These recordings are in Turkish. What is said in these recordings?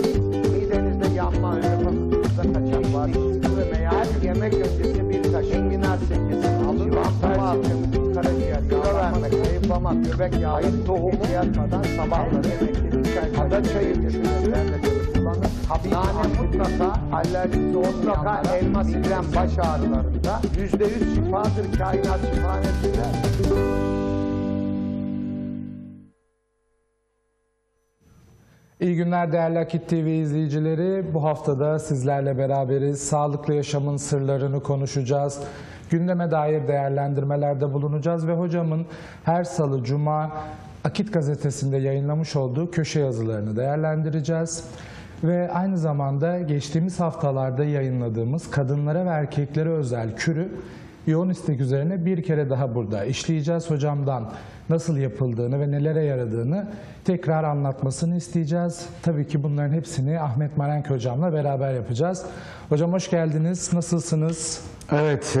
Midenizde yanma, refahınızda kaçak var. Meğer yemek öncesi bir kaşık enginar sekesi alın, civartma hakkınızın karaciğer, yağlanma, kayıplamak, göbek yağı, tohumu, kadar sabahları yemekleri, kadar çayı düşünürlerle kullanın. Nane mutlaka alerjisi olmayanlara, elma, siren, baş ağrılarında %100 şifadır kainat şifanesinde. İyi günler değerli Akit TV izleyicileri. Bu haftada sizlerle beraberiz. Sağlıklı yaşamın sırlarını konuşacağız. Gündeme dair değerlendirmelerde bulunacağız ve hocamın her salı, cuma Akit gazetesinde yayınlamış olduğu köşe yazılarını değerlendireceğiz. Ve aynı zamanda geçtiğimiz haftalarda yayınladığımız kadınlara ve erkeklere özel kürü yoğun istek üzerine bir kere daha burada işleyeceğiz. Hocamdan nasıl yapıldığını ve nelere yaradığını tekrar anlatmasını isteyeceğiz. Tabii ki bunların hepsini Ahmet Marenk hocamla beraber yapacağız. Hocam hoş geldiniz. Nasılsınız? Evet,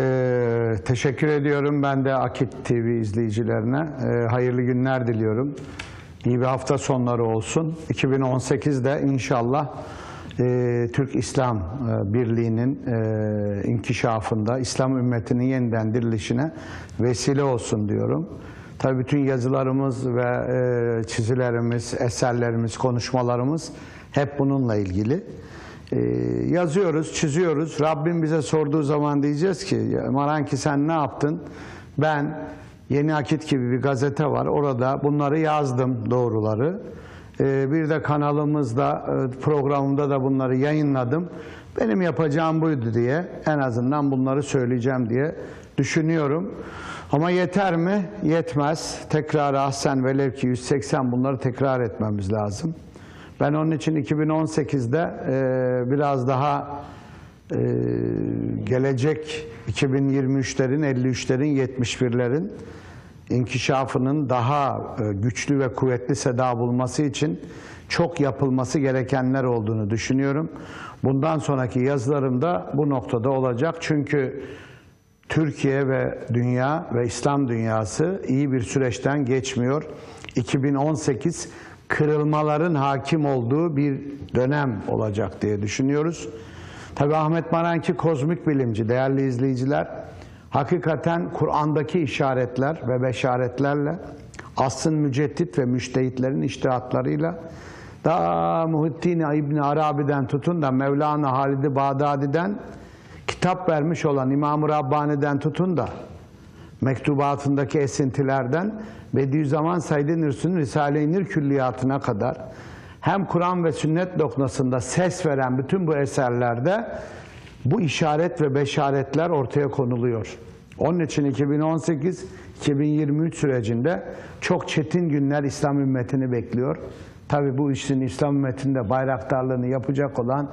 teşekkür ediyorum. Ben de Akit TV izleyicilerine hayırlı günler diliyorum. İyi bir hafta sonları olsun. 2018'de inşallah Türk İslam Birliği'nin inkişafında, İslam ümmetinin yeniden dirilişine vesile olsun diyorum. Tabii bütün yazılarımız ve çizilerimiz, eserlerimiz, konuşmalarımız hep bununla ilgili. Yazıyoruz, çiziyoruz. Rabbim bize sorduğu zaman diyeceğiz ki, Maranki sen ne yaptın? Ben Yeni Akit gibi bir gazete var. Orada bunları yazdım, doğruları. Bir de kanalımızda, programımda da bunları yayınladım. Benim yapacağım buydu diye, en azından bunları söyleyeceğim diye düşünüyorum. Ama yeter mi? Yetmez. Tekrar ahsen velev ki 180 bunları tekrar etmemiz lazım. Ben onun için 2018'de biraz daha gelecek 2023'lerin, 53'lerin, 71'lerin inkişafının daha güçlü ve kuvvetli seda bulması için çok yapılması gerekenler olduğunu düşünüyorum. Bundan sonraki yazılarım da bu noktada olacak. Çünkü Türkiye ve dünya ve İslam dünyası iyi bir süreçten geçmiyor. 2018 kırılmaların hakim olduğu bir dönem olacak diye düşünüyoruz. Tabii Ahmet Marenki kozmik bilimci, değerli izleyiciler. Hakikaten Kur'an'daki işaretler ve beşaretlerle, asrın müceddit ve müştehitlerin içtihatlarıyla, daha Muhittin İbn Arabi'den tutun da Mevlana Halid-i Bağdadi'den kitap vermiş olan İmam-ı Rabbani'den tutun da mektubatındaki esintilerden Bediüzzaman Said Nursi'nin Risale-i Nur külliyatına kadar hem Kur'an ve sünnet noktasında ses veren bütün bu eserlerde bu işaret ve beşaretler ortaya konuluyor. Onun için 2018-2023 sürecinde çok çetin günler İslam ümmetini bekliyor. Tabii bu işin İslam ümmetinde bayraktarlığını yapacak olan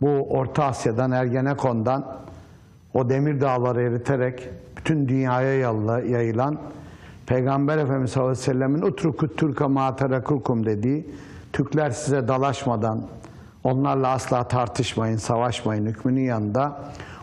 bu Orta Asya'dan, Ergenekon'dan, o demir dağları eriterek bütün dünyaya yayılan Peygamber Efendimiz sallallahu aleyhi ve sellem'in "Utrukut Türk'e mâ terakûkum" dediği, Türkler size dalaşmadan, onlarla asla tartışmayın, savaşmayın hükmünün yanında,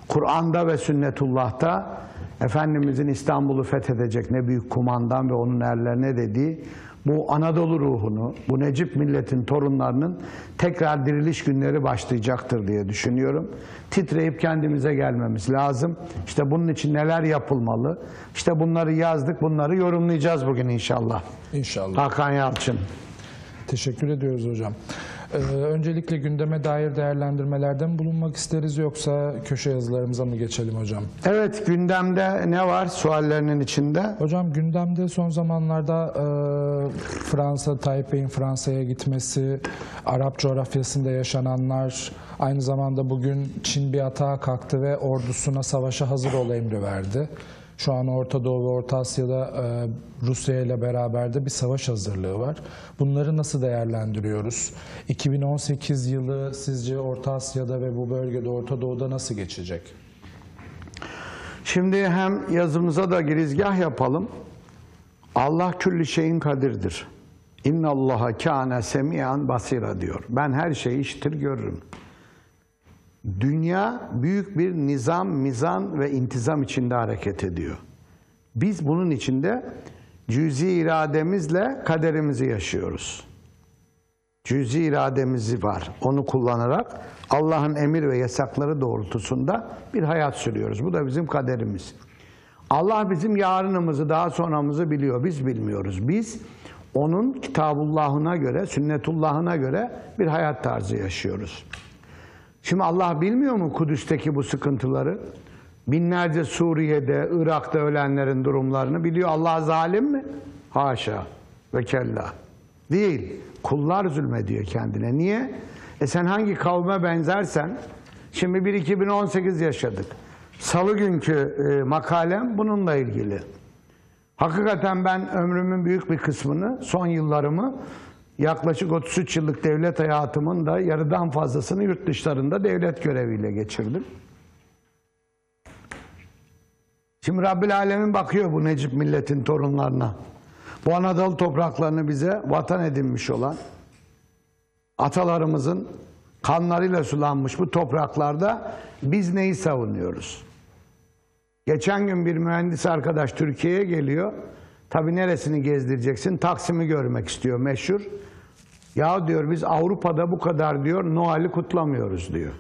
Kur'an'da ve sünnetullah'ta Efendimizin İstanbul'u fethedecek ne büyük kumandan ve onun erlerine dediği bu Anadolu ruhunu, bu Necip milletin torunlarının tekrar diriliş günleri başlayacaktır diye düşünüyorum. Titreyip kendimize gelmemiz lazım. İşte bunun için neler yapılmalı? İşte bunları yazdık, bunları yorumlayacağız bugün inşallah. İnşallah. Hakan Yalçın. Teşekkür ediyoruz hocam. Öncelikle gündeme dair değerlendirmelerden bulunmak isteriz, yoksa köşe yazılarımıza mı geçelim hocam? Evet, gündemde ne var suallerinin içinde? Hocam gündemde son zamanlarda Fransa, Tayyip Bey'in Fransa'ya gitmesi, Arap coğrafyasında yaşananlar, aynı zamanda bugün Çin bir atağa kalktı ve ordusuna savaşa hazır ol emri verdi. Şu an Orta Doğu ve Orta Asya'da Rusya ile beraber de bir savaş hazırlığı var. Bunları nasıl değerlendiriyoruz? 2018 yılı sizce Orta Asya'da ve bu bölgede, Orta Doğu'da nasıl geçecek? Şimdi hem yazımıza da girizgah yapalım. Allah külli şeyin kadirdir. İnna Allaha kâne semiyan basira diyor. Ben her şeyi işitir görürüm. Dünya büyük bir nizam, mizan ve intizam içinde hareket ediyor. Biz bunun içinde cüz'i irademizle kaderimizi yaşıyoruz. cüz-i irademiz var. Onu kullanarak Allah'ın emir ve yasakları doğrultusunda bir hayat sürüyoruz. Bu da bizim kaderimiz. Allah bizim yarınımızı, daha sonramızı biliyor. Biz bilmiyoruz. Biz onun kitabullahına göre, sünnetullahına göre bir hayat tarzı yaşıyoruz. Şimdi Allah bilmiyor mu Kudüs'teki bu sıkıntıları? Binlerce Suriye'de, Irak'ta ölenlerin durumlarını biliyor. Allah zalim mi? Haşa ve kella. Değil. Kullar zulmediyor kendine. Niye? Sen hangi kavme benzersen, şimdi bir 2018 yaşadık. Salı günkü makalem bununla ilgili. Hakikaten ben ömrümün büyük bir kısmını, son yıllarımı, yaklaşık 33 yıllık devlet hayatımın da yarıdan fazlasını yurt dışlarında devlet göreviyle geçirdim. Şimdi Rabbül Alemin bakıyor bu Necip milletin torunlarına. Bu Anadolu topraklarını bize vatan edinmiş olan, atalarımızın kanlarıyla sulanmış bu topraklarda biz neyi savunuyoruz? Geçen gün bir mühendis arkadaş Türkiye'ye geliyor. Tabii neresini gezdireceksin? Taksim'i görmek istiyor, meşhur. Ya diyor, biz Avrupa'da bu kadar diyor Noel'i kutlamıyoruz diyor.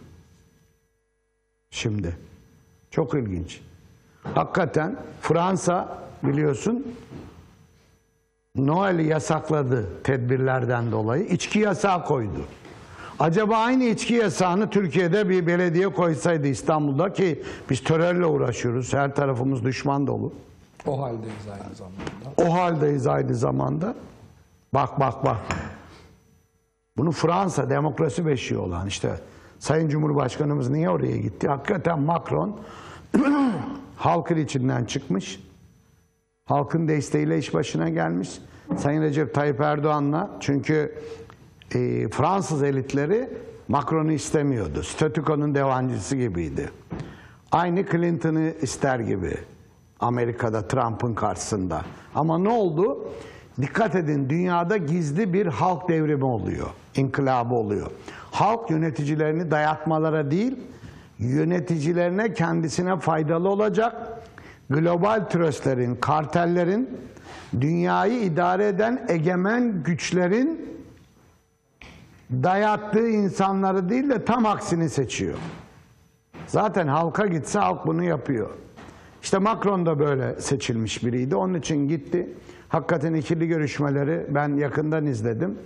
Şimdi. Çok ilginç. Hakikaten Fransa biliyorsun Noel'i yasakladı tedbirlerden dolayı. İçki yasağı koydu. Acaba aynı içki yasağını Türkiye'de bir belediye koysaydı İstanbul'da, ki biz terörle uğraşıyoruz. Her tarafımız düşman dolu. O haldeyiz aynı zamanda. O haldeyiz aynı zamanda. Bak bak bak. Bunu Fransa demokrasi beşiği olan işte. Sayın Cumhurbaşkanımız niye oraya gitti? Hakikaten Macron halkın içinden çıkmış. Halkın desteğiyle iş başına gelmiş. Sayın Recep Tayyip Erdoğan'la, çünkü Fransız elitleri Macron'u istemiyordu. Statüko'nun devancısı gibiydi. Aynı Clinton'ı ister gibi. Amerika'da Trump'ın karşısında. Ama ne oldu? Dikkat edin, dünyada gizli bir halk devrimi oluyor. İnkılabı oluyor. Halk yöneticilerini dayatmalara değil, yöneticilerine kendisine faydalı olacak global tröstlerin, kartellerin, dünyayı idare eden egemen güçlerin dayattığı insanları değil de tam aksini seçiyor. Zaten halka gitse halk bunu yapıyor. İşte Macron da böyle seçilmiş biriydi. Onun için gitti. Hakikaten ikili görüşmeleri ben yakından izledim.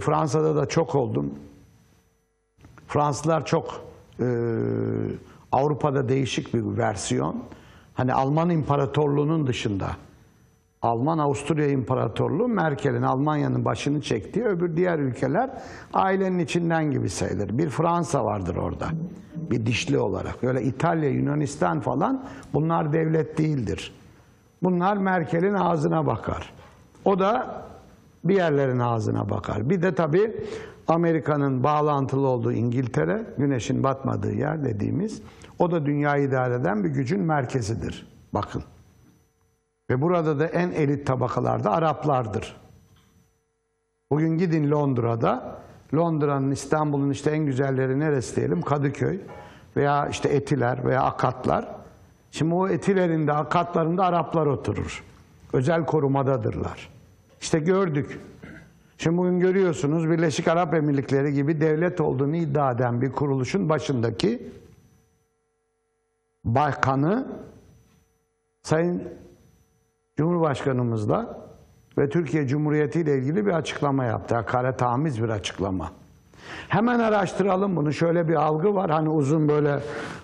Fransa'da da çok oldum. Fransızlar çok Avrupa'da değişik bir versiyon. Hani Alman İmparatorluğu'nun dışında. Alman Avusturya İmparatorluğu Merkel'in, Almanya'nın başını çektiği, öbür diğer ülkeler ailenin içinden gibi sayılır. Bir Fransa vardır orada. Bir dişli olarak. Öyle İtalya, Yunanistan falan, bunlar devlet değildir. Bunlar Merkel'in ağzına bakar. O da bir yerlerin ağzına bakar. Bir de tabii Amerika'nın bağlantılı olduğu İngiltere, güneşin batmadığı yer dediğimiz, o da dünyayı idare eden bir gücün merkezidir. Bakın. Ve burada da en elit tabakalarda Araplardır. Bugün gidin Londra'da, Londra'nın, İstanbul'un işte en güzelleri neresi diyelim? Kadıköy veya işte Etiler veya Akatlar. Şimdi o Etiler'in de Akatlar'ın da Araplar oturur. Özel korumadadırlar. İşte gördük. Şimdi bugün görüyorsunuz Birleşik Arap Emirlikleri gibi devlet olduğunu iddia eden bir kuruluşun başındaki başkanı Sayın Cumhurbaşkanımızla ve Türkiye Cumhuriyeti ile ilgili bir açıklama yaptı. Hakaretamiz bir açıklama. Hemen araştıralım bunu. Şöyle bir algı var. Hani uzun böyle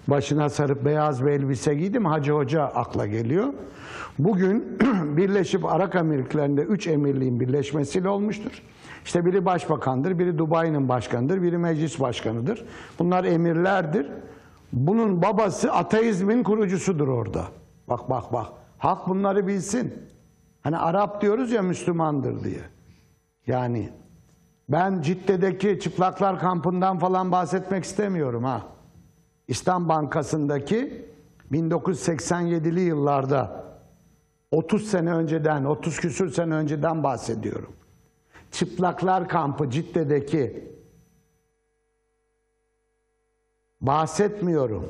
başına sarıp beyaz bir elbise giydim. Hacı Hoca akla geliyor. Bugün Birleşik Arap Emirlikleri'nde 3 emirliğin birleşmesiyle olmuştur. İşte biri başbakandır, biri Dubai'nin başkanıdır, biri meclis başkanıdır. Bunlar emirlerdir. Bunun babası ateizmin kurucusudur orada. Bak bak bak. Halk bunları bilsin. Hani Arap diyoruz ya Müslümandır diye. Yani ben Cidde'deki çıplaklar kampından falan bahsetmek istemiyorum ha. İslam Bankası'ndaki 1987'li yıllarda 30 sene önceden, 30 küsür sene önceden bahsediyorum. Çıplaklar kampı Cidde'deki bahsetmiyorum.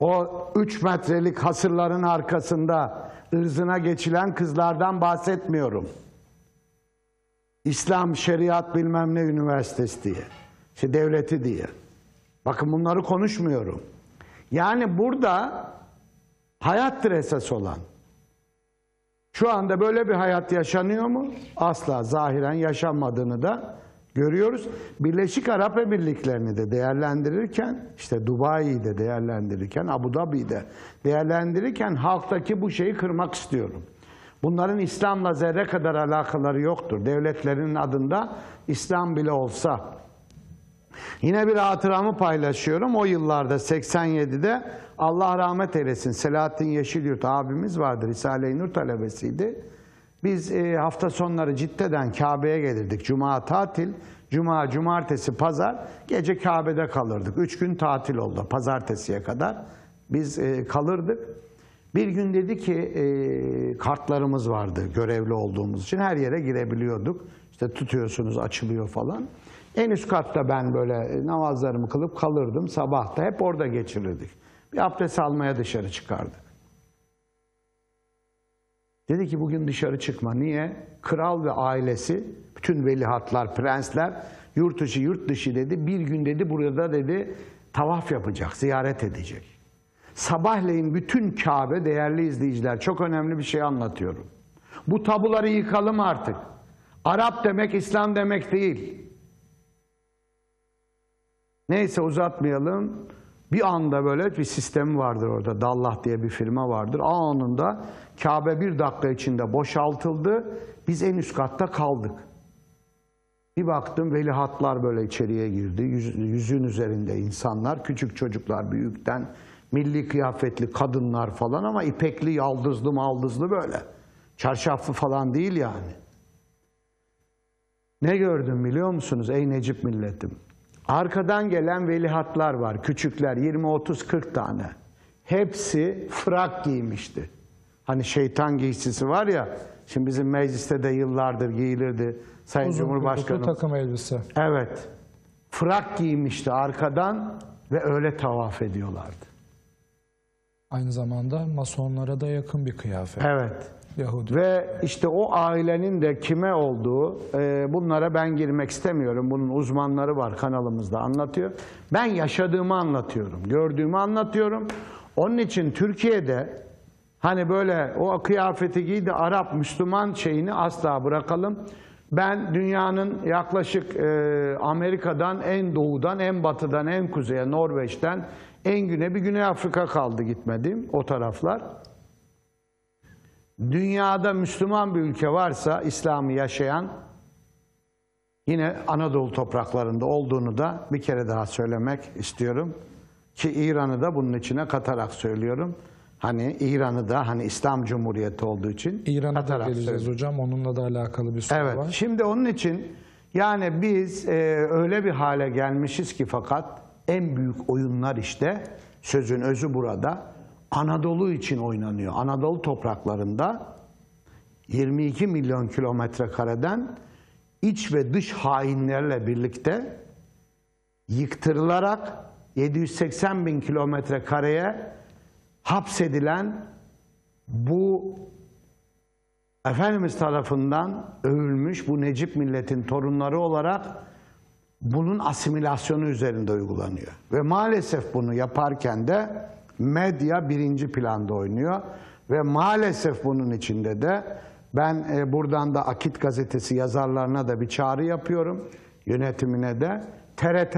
O 3 metrelik hasırların arkasında ırzına geçilen kızlardan bahsetmiyorum. İslam, şeriat bilmem ne üniversitesi diye. İşte devleti diye. Bakın bunları konuşmuyorum. Yani burada hayattır esas olan. Şu anda böyle bir hayat yaşanıyor mu? Asla, zahiren yaşanmadığını da görüyoruz. Birleşik Arap Emirlikleri'ni de değerlendirirken, işte Dubai'yi de değerlendirirken, Abu Dhabi'yi de değerlendirirken halktaki bu şeyi kırmak istiyorum. Bunların İslam'la zerre kadar alakaları yoktur. Devletlerinin adında İslam bile olsa. Yine bir hatıramı paylaşıyorum. O yıllarda 87'de Allah rahmet eylesin Selahattin Yeşilyurt abimiz vardı. Risale-i Nur talebesiydi. Biz hafta sonları Cidde'den Kabe'ye gelirdik. Cuma tatil, cuma, cumartesi, pazar gece Kabe'de kalırdık. 3 gün tatil oldu pazartesiye kadar. Biz kalırdık. Bir gün dedi ki kartlarımız vardı görevli olduğumuz için. Her yere girebiliyorduk. İşte tutuyorsunuz açılıyor falan. En üst katta ben böyle namazlarımı kılıp kalırdım. Sabah da hep orada geçirirdik. Bir abdest almaya dışarı çıkardık. Dedi ki bugün dışarı çıkma. Niye? Kral ve ailesi, bütün velihatlar, prensler, yurt içi, yurt dışı dedi. Bir gün dedi burada dedi tavaf yapacak, ziyaret edecek. Sabahleyin bütün Kabe, değerli izleyiciler, çok önemli bir şey anlatıyorum. Bu tabuları yıkalım artık. Arap demek, İslam demek değil. Neyse uzatmayalım. Bir anda böyle bir sistemi vardır orada. Dallah diye bir firma vardır. Anında Kabe 1 dakika içinde boşaltıldı. Biz en üst katta kaldık. Bir baktım velihatlar böyle içeriye girdi. Yüzün üzerinde insanlar, küçük çocuklar büyükten, milli kıyafetli kadınlar falan ama ipekli, yaldızlı maldızlı böyle. Çarşaflı falan değil yani. Ne gördüm biliyor musunuz ey Necip milletim? Arkadan gelen velihatlar var, küçükler, 20-30-40 tane. Hepsi frak giymişti. Hani şeytan giysisi var ya, şimdi bizim mecliste de yıllardır giyilirdi Sayın Cumhurbaşkanım. Uzun takım elbise. Evet, frak giymişti arkadan ve öyle tavaf ediyorlardı. Aynı zamanda masonlara da yakın bir kıyafet. Evet. Yahudi. Ve işte o ailenin de kime olduğu, bunlara ben girmek istemiyorum. Bunun uzmanları var kanalımızda anlatıyor. Ben yaşadığımı anlatıyorum, gördüğümü anlatıyorum. Onun için Türkiye'de hani böyle o kıyafeti giydi Arap Müslüman şeyini asla bırakalım. Ben dünyanın yaklaşık Amerika'dan, en doğudan, en batıdan, en kuzeye, Norveç'ten, en güne bir Güney Afrika kaldı gitmediğim o taraflar. Dünyada Müslüman bir ülke varsa İslam'ı yaşayan yine Anadolu topraklarında olduğunu da bir kere daha söylemek istiyorum. Ki İran'ı da bunun içine katarak söylüyorum. Hani İran'ı da hani İslam Cumhuriyeti olduğu için İran'a da geleceğiz söylüyorum. Hocam. Onunla da alakalı bir soru evet, var. Şimdi onun için yani biz öyle bir hale gelmişiz ki fakat en büyük oyunlar işte sözün özü burada. Anadolu için oynanıyor. Anadolu topraklarında 22 milyon kilometre kareden iç ve dış hainlerle birlikte yıktırılarak 780 bin kilometre kareye hapsedilen bu Efendimiz tarafından övülmüş bu Necip milletin torunları olarak bunun asimilasyonu üzerinde uygulanıyor. Ve maalesef bunu yaparken de medya birinci planda oynuyor ve maalesef bunun içinde de ben buradan da Akit gazetesi yazarlarına da bir çağrı yapıyorum, yönetimine de. TRT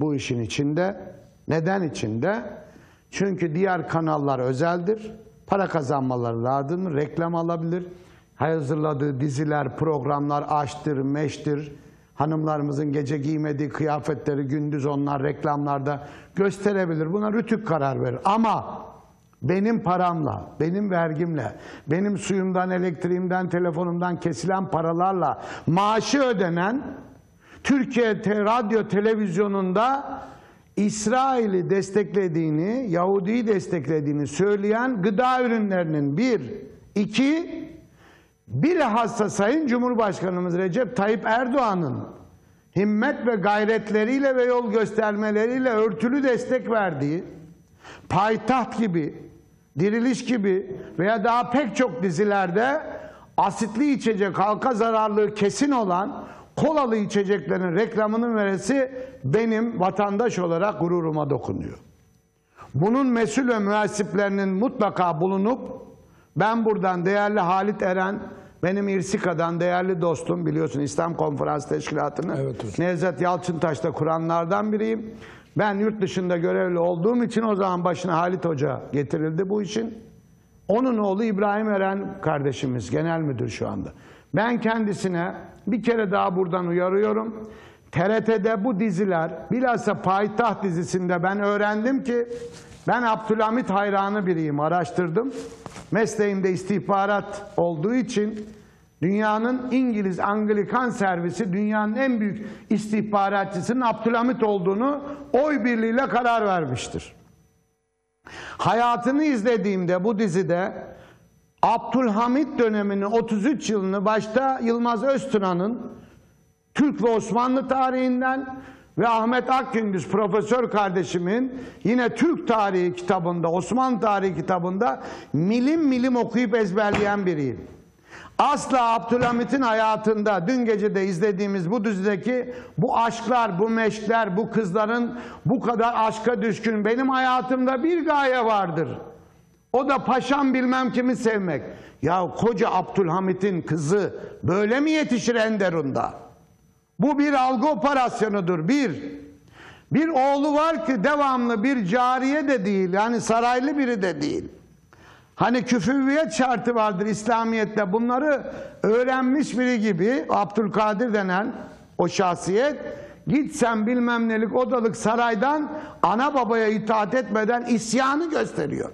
bu işin içinde. Neden içinde? Çünkü diğer kanallar özeldir, para kazanmaları lazım, reklam alabilir, hazırladığı diziler, programlar açtır, meştir. Hanımlarımızın gece giymediği kıyafetleri gündüz onlar reklamlarda gösterebilir. Buna rütük karar verir. Ama benim paramla, benim vergimle, benim suyumdan, elektriğimden, telefonumdan kesilen paralarla maaşı ödenen Türkiye Radyo Televizyonu'nda İsrail'i desteklediğini, Yahudi'yi desteklediğini söyleyen gıda ürünlerinin 1, 2... bilhassa Sayın Cumhurbaşkanımız Recep Tayyip Erdoğan'ın himmet ve gayretleriyle ve yol göstermeleriyle örtülü destek verdiği Payitaht gibi, Diriliş gibi veya daha pek çok dizilerde asitli içecek halka zararlı kesin olan kolalı içeceklerin reklamının veresi benim vatandaş olarak gururuma dokunuyor. Bunun mesul ve müessiplerinin mutlaka bulunup ben buradan değerli Halit Eren, benim İrsika'dan değerli dostum, biliyorsun İslam Konferans Teşkilatı'nı, evet, Nevzat Yalçıntaş'ta kuranlardan biriyim. Ben yurt dışında görevli olduğum için o zaman başına Halit Hoca getirildi bu işin. Onun oğlu İbrahim Eren kardeşimiz, genel müdür şu anda. Ben kendisine bir kere daha buradan uyarıyorum. TRT'de bu diziler, bilhassa Payitaht dizisinde ben öğrendim ki, ben Abdülhamit hayranı biriyim, araştırdım. Mesleğimde istihbarat olduğu için dünyanın İngiliz Anglikan servisi dünyanın en büyük istihbaratçısının Abdülhamit olduğunu oy birliğiyle karar vermiştir. Hayatını izlediğimde bu dizide Abdülhamit dönemini, 33 yılını başta Yılmaz Öztuna'nın Türk ve Osmanlı tarihinden ve Ahmet Akgündüz profesör kardeşimin yine Türk tarihi kitabında, Osmanlı tarihi kitabında milim milim okuyup ezberleyen biriyim. Asla Abdülhamit'in hayatında, dün gece de izlediğimiz bu dizideki bu aşklar, bu meşkler, bu kızların bu kadar aşka düşkün, benim hayatımda bir gaye vardır. O da paşam bilmem kimi sevmek. Ya koca Abdülhamit'in kızı böyle mi yetişir Enderun'da? Bu bir algı operasyonudur. Bir oğlu var ki devamlı bir cariye de değil, yani saraylı biri de değil. Hani küfüviyet şartı vardır İslamiyet'te, bunları öğrenmiş biri gibi Abdülkadir denen o şahsiyet, gitsen bilmem nelik odalık saraydan ana babaya itaat etmeden isyanı gösteriyor.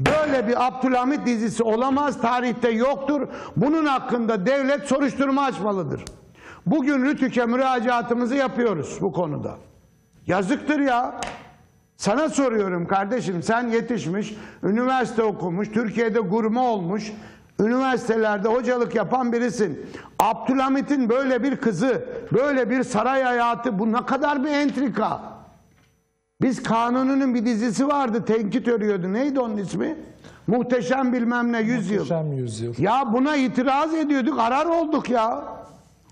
Böyle bir Abdülhamit dizisi olamaz, tarihte yoktur. Bunun hakkında devlet soruşturma açmalıdır. Bugün RTÜK'e müracaatımızı yapıyoruz bu konuda. Yazıktır ya. Sana soruyorum kardeşim, sen yetişmiş, üniversite okumuş, Türkiye'de gurme olmuş, üniversitelerde hocalık yapan birisin. Abdülhamit'in böyle bir kızı, böyle bir saray hayatı, bu ne kadar bir entrika. Biz Kanuni'nin bir dizisi vardı, tenkit örüyordu. Neydi onun ismi? Muhteşem bilmem ne yüzyıl. Muhteşem yüzyıl. Ya buna itiraz ediyorduk, arar olduk ya.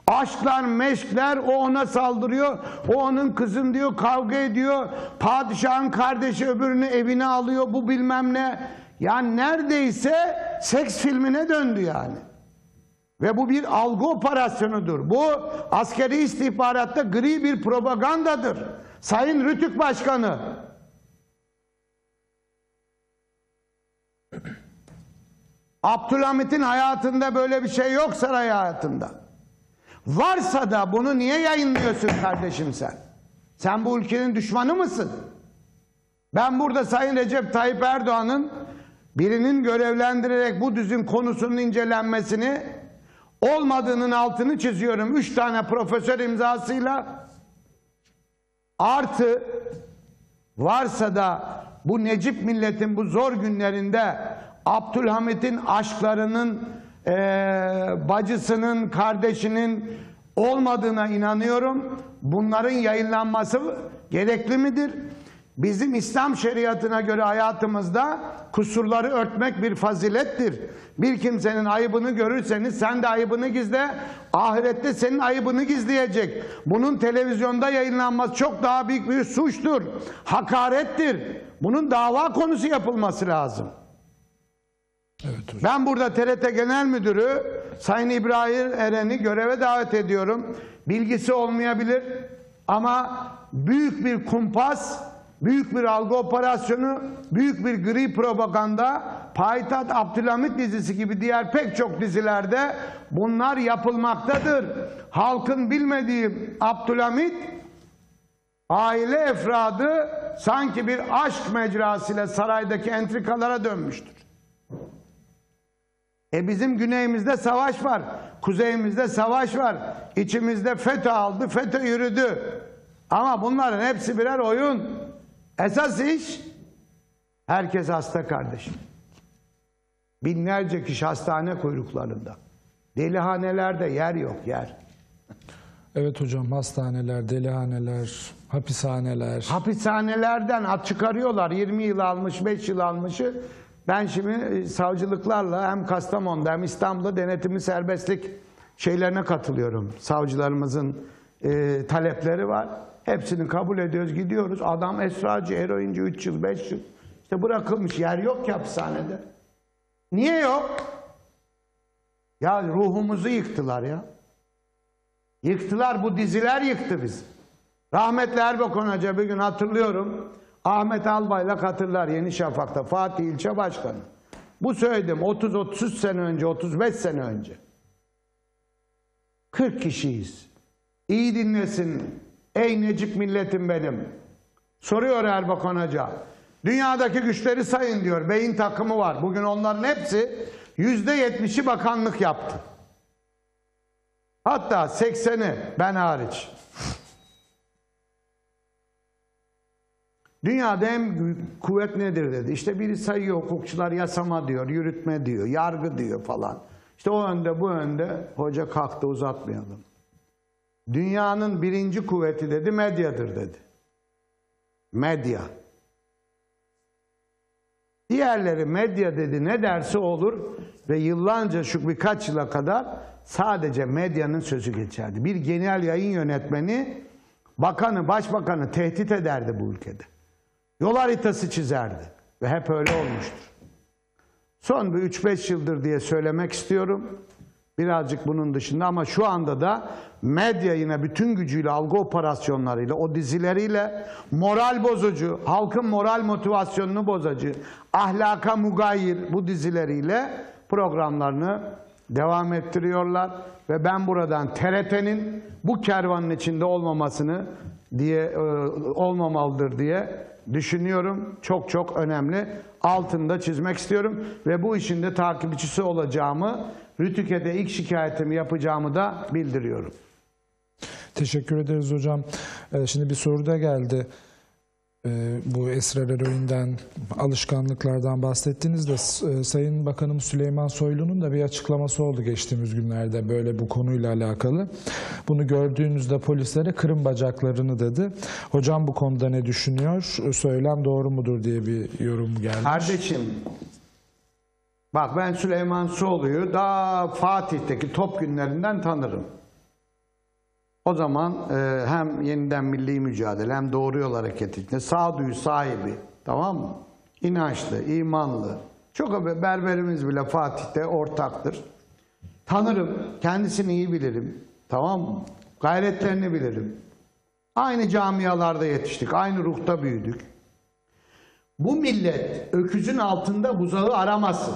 Aşklar, meşkler, o ona saldırıyor, o onun kızın diyor, kavga ediyor, padişahın kardeşi öbürünü evine alıyor, bu bilmem ne. Yani neredeyse seks filmine döndü yani. Ve bu bir algı operasyonudur. Bu askeri istihbaratta gri bir propagandadır. Sayın RTÜK Başkanı. Abdülhamit'in hayatında böyle bir şey yok, saray hayatında. Varsa da bunu niye yayınlıyorsun kardeşim sen? Sen bu ülkenin düşmanı mısın? Ben burada Sayın Recep Tayyip Erdoğan'ın birinin görevlendirerek bu düzün konusunun incelenmesini olmadığının altını çiziyorum. 3 tane profesör imzasıyla, artı varsa da bu Necip milletin bu zor günlerinde Abdülhamit'in aşklarının bacısının, kardeşinin olmadığına inanıyorum. Bunların yayınlanması gerekli midir? Bizim İslam şeriatına göre hayatımızda kusurları örtmek bir fazilettir. Bir kimsenin ayıbını görürseniz sen de ayıbını gizle, ahirette senin ayıbını gizleyecek. Bunun televizyonda yayınlanması çok daha büyük bir suçtur, hakarettir. Bunun dava konusu yapılması lazım. Evet, ben burada TRT Genel Müdürü Sayın İbrahim Eren'i göreve davet ediyorum. Bilgisi olmayabilir ama büyük bir kumpas, büyük bir algı operasyonu, büyük bir gri propaganda, Payitaht Abdülhamit dizisi gibi diğer pek çok dizilerde bunlar yapılmaktadır. Halkın bilmediği Abdülhamit aile efradı sanki bir aşk mecrasıyla saraydaki entrikalara dönmüştür. Bizim güneyimizde savaş var, kuzeyimizde savaş var, içimizde FETÖ aldı, FETÖ yürüdü. Ama bunların hepsi birer oyun. Esas iş, herkes hasta kardeşim. Binlerce kişi hastane kuyruklarında. Delihanelerde yer yok, yer. Evet hocam, hastaneler, delihaneler, hapishaneler. Hapishanelerden at çıkarıyorlar, 20 yıl almış, 5 yıl almışı. Ben şimdi savcılıklarla hem Kastamonu'da hem İstanbul'da denetimli serbestlik şeylerine katılıyorum. Savcılarımızın talepleri var. Hepsini kabul ediyoruz, gidiyoruz. Adam esracı, eroinci 3 yıl, 5 yıl. İşte bırakılmış, yer yok ki hapishanede. Niye yok? Ya ruhumuzu yıktılar ya. Yıktılar, bu diziler yıktı bizi. Rahmetli Erbakan Hoca bir gün hatırlıyorum. Ahmet Albayrak hatırlar, Yeni Şafak'ta Fatih ilçe başkanı. Bu söyledim 30-33 sene önce, 35 sene önce. 40 kişiyiz. İyi dinlesin. Ey necik milletim benim. Soruyor Erbakan Hoca. Dünyadaki güçleri sayın diyor. Beyin takımı var. Bugün onların hepsi %70'i bakanlık yaptı. Hatta 80'i ben hariç. Dünyada en büyük kuvvet nedir dedi. İşte biri sayıyor, hukukçular yasama diyor, yürütme diyor, yargı diyor falan. İşte o önde bu önde, hoca kalktı uzatmayalım. Dünyanın birinci kuvveti dedi medyadır dedi. Medya. Diğerleri medya dedi ne derse olur ve yıllarca şu birkaç yıla kadar sadece medyanın sözü geçerdi. Bir genel yayın yönetmeni bakanı, başbakanı tehdit ederdi bu ülkede. Yol haritası çizerdi ve hep öyle olmuştur. Son bir 3-5 yıldır diye söylemek istiyorum. Birazcık bunun dışında ama şu anda da medya yine bütün gücüyle, algı operasyonlarıyla, o dizileriyle moral bozucu, halkın moral motivasyonunu bozacı, ahlaka mugayir bu dizileriyle programlarını devam ettiriyorlar. Ve ben buradan TRT'nin bu kervanın içinde olmamasını diye olmamalıdır diye düşünüyorum. Çok çok önemli. Altında çizmek istiyorum ve bu işin de takipçisi olacağımı, RTÜK'e ilk şikayetimi yapacağımı da bildiriyorum. Teşekkür ederiz hocam. Şimdi bir soru da geldi. Bu esrar eroinden, alışkanlıklardan bahsettiniz de Sayın Bakanım Süleyman Soylu'nun da bir açıklaması oldu geçtiğimiz günlerde böyle bu konuyla alakalı. Bunu gördüğünüzde polislere kırın bacaklarını dedi. Hocam bu konuda ne düşünüyor? Söylem doğru mudur diye bir yorum geldi. Kardeşim bak ben Süleyman Soylu'yu daha Fatih'teki top günlerinden tanırım. O zaman hem yeniden milli mücadele hem doğru yol hareketi içinde sağduyu sahibi, tamam mı? İnançlı, imanlı. Çok berberimiz bile Fatih'te ortaktır. Tanırım, kendisini iyi bilirim, tamam mı? Gayretlerini bilirim. Aynı camialarda yetiştik, aynı ruhta büyüdük. Bu millet öküzün altında buzağı aramasın.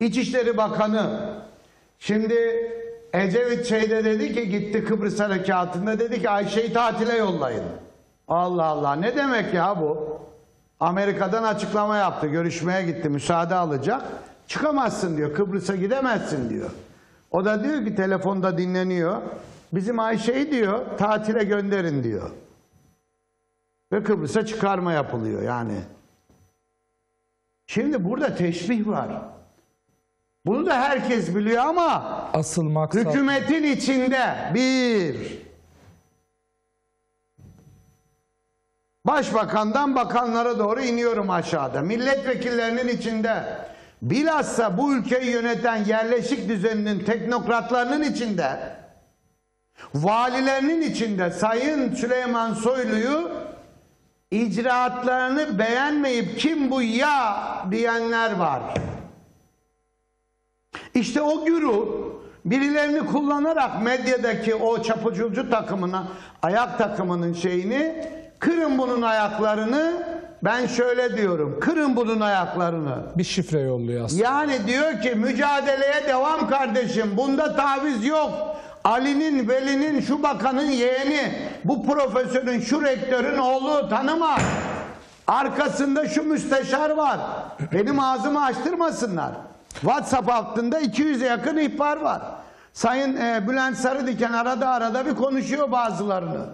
İçişleri Bakanı şimdi... Ecevit şeyde dedi ki, gitti Kıbrıs harekatında dedi ki Ayşe'yi tatile yollayın. Allah Allah, ne demek ya bu? Amerika'dan açıklama yaptı, görüşmeye gitti, müsaade alacak. Çıkamazsın diyor, Kıbrıs'a gidemezsin diyor. O da diyor ki telefonda dinleniyor. Bizim Ayşe'yi diyor tatile gönderin diyor. Ve Kıbrıs'a çıkarma yapılıyor yani. Şimdi burada teşbih var. Bunu da herkes biliyor ama asıl maksat... hükümetin içinde bir başbakandan bakanlara doğru iniyorum aşağıda. Milletvekillerinin içinde bilhassa bu ülkeyi yöneten yerleşik düzeninin teknokratlarının içinde, valilerinin içinde Sayın Süleyman Soylu'yu icraatlarını beğenmeyip kim bu ya diyenler var. İşte o güruh birilerini kullanarak medyadaki o çapulcu takımına, ayak takımının şeyini, kırın bunun ayaklarını, ben şöyle diyorum, kırın bunun ayaklarını. Bir şifre yolluyor aslında. Yani diyor ki mücadeleye devam kardeşim, bunda taviz yok. Ali'nin, Veli'nin, şu bakanın yeğeni, bu profesörün, şu rektörün oğlu tanıma. Arkasında şu müsteşar var, benim ağzımı açtırmasınlar. WhatsApp hattında 200'e yakın ihbar var. Sayın Bülent Sarıdiken arada bir konuşuyor bazılarını.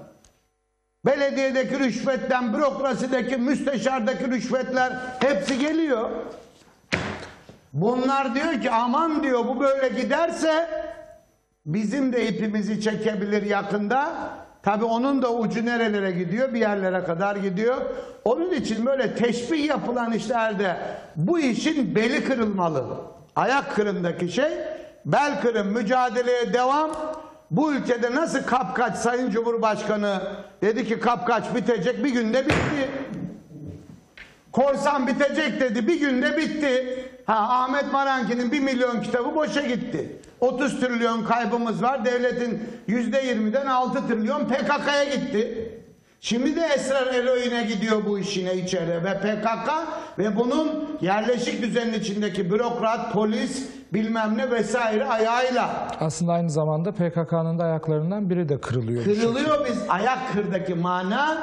Belediyedeki rüşvetten, bürokrasideki, müsteşardaki rüşvetler hepsi geliyor. Bunlar diyor ki aman diyor bu böyle giderse bizim de ipimizi çekebilir yakında. Tabi onun da ucu nerelere gidiyor? Bir yerlere kadar gidiyor. Onun için böyle teşbih yapılan işlerde bu işin beli kırılmalı. Ayak kırındaki şey, bel kırın, mücadeleye devam. Bu ülkede nasıl kapkaç, Sayın Cumhurbaşkanı dedi ki kapkaç bitecek, bir günde bitti. Korsan bitecek dedi, bir günde bitti. Ha, Ahmet Maranki'nin 1 milyon kitabı boşa gitti. 30 trilyon kaybımız var. Devletin %20'den 6 trilyon PKK'ya gitti. Şimdi de esrar eroine gidiyor bu işine içeri ve PKK ve bunun yerleşik düzenin içindeki bürokrat, polis, bilmem ne vesaire ayağıyla. Aslında aynı zamanda PKK'nın da ayaklarından biri de kırılıyor. Kırılıyor biz. Ayak kırdaki mana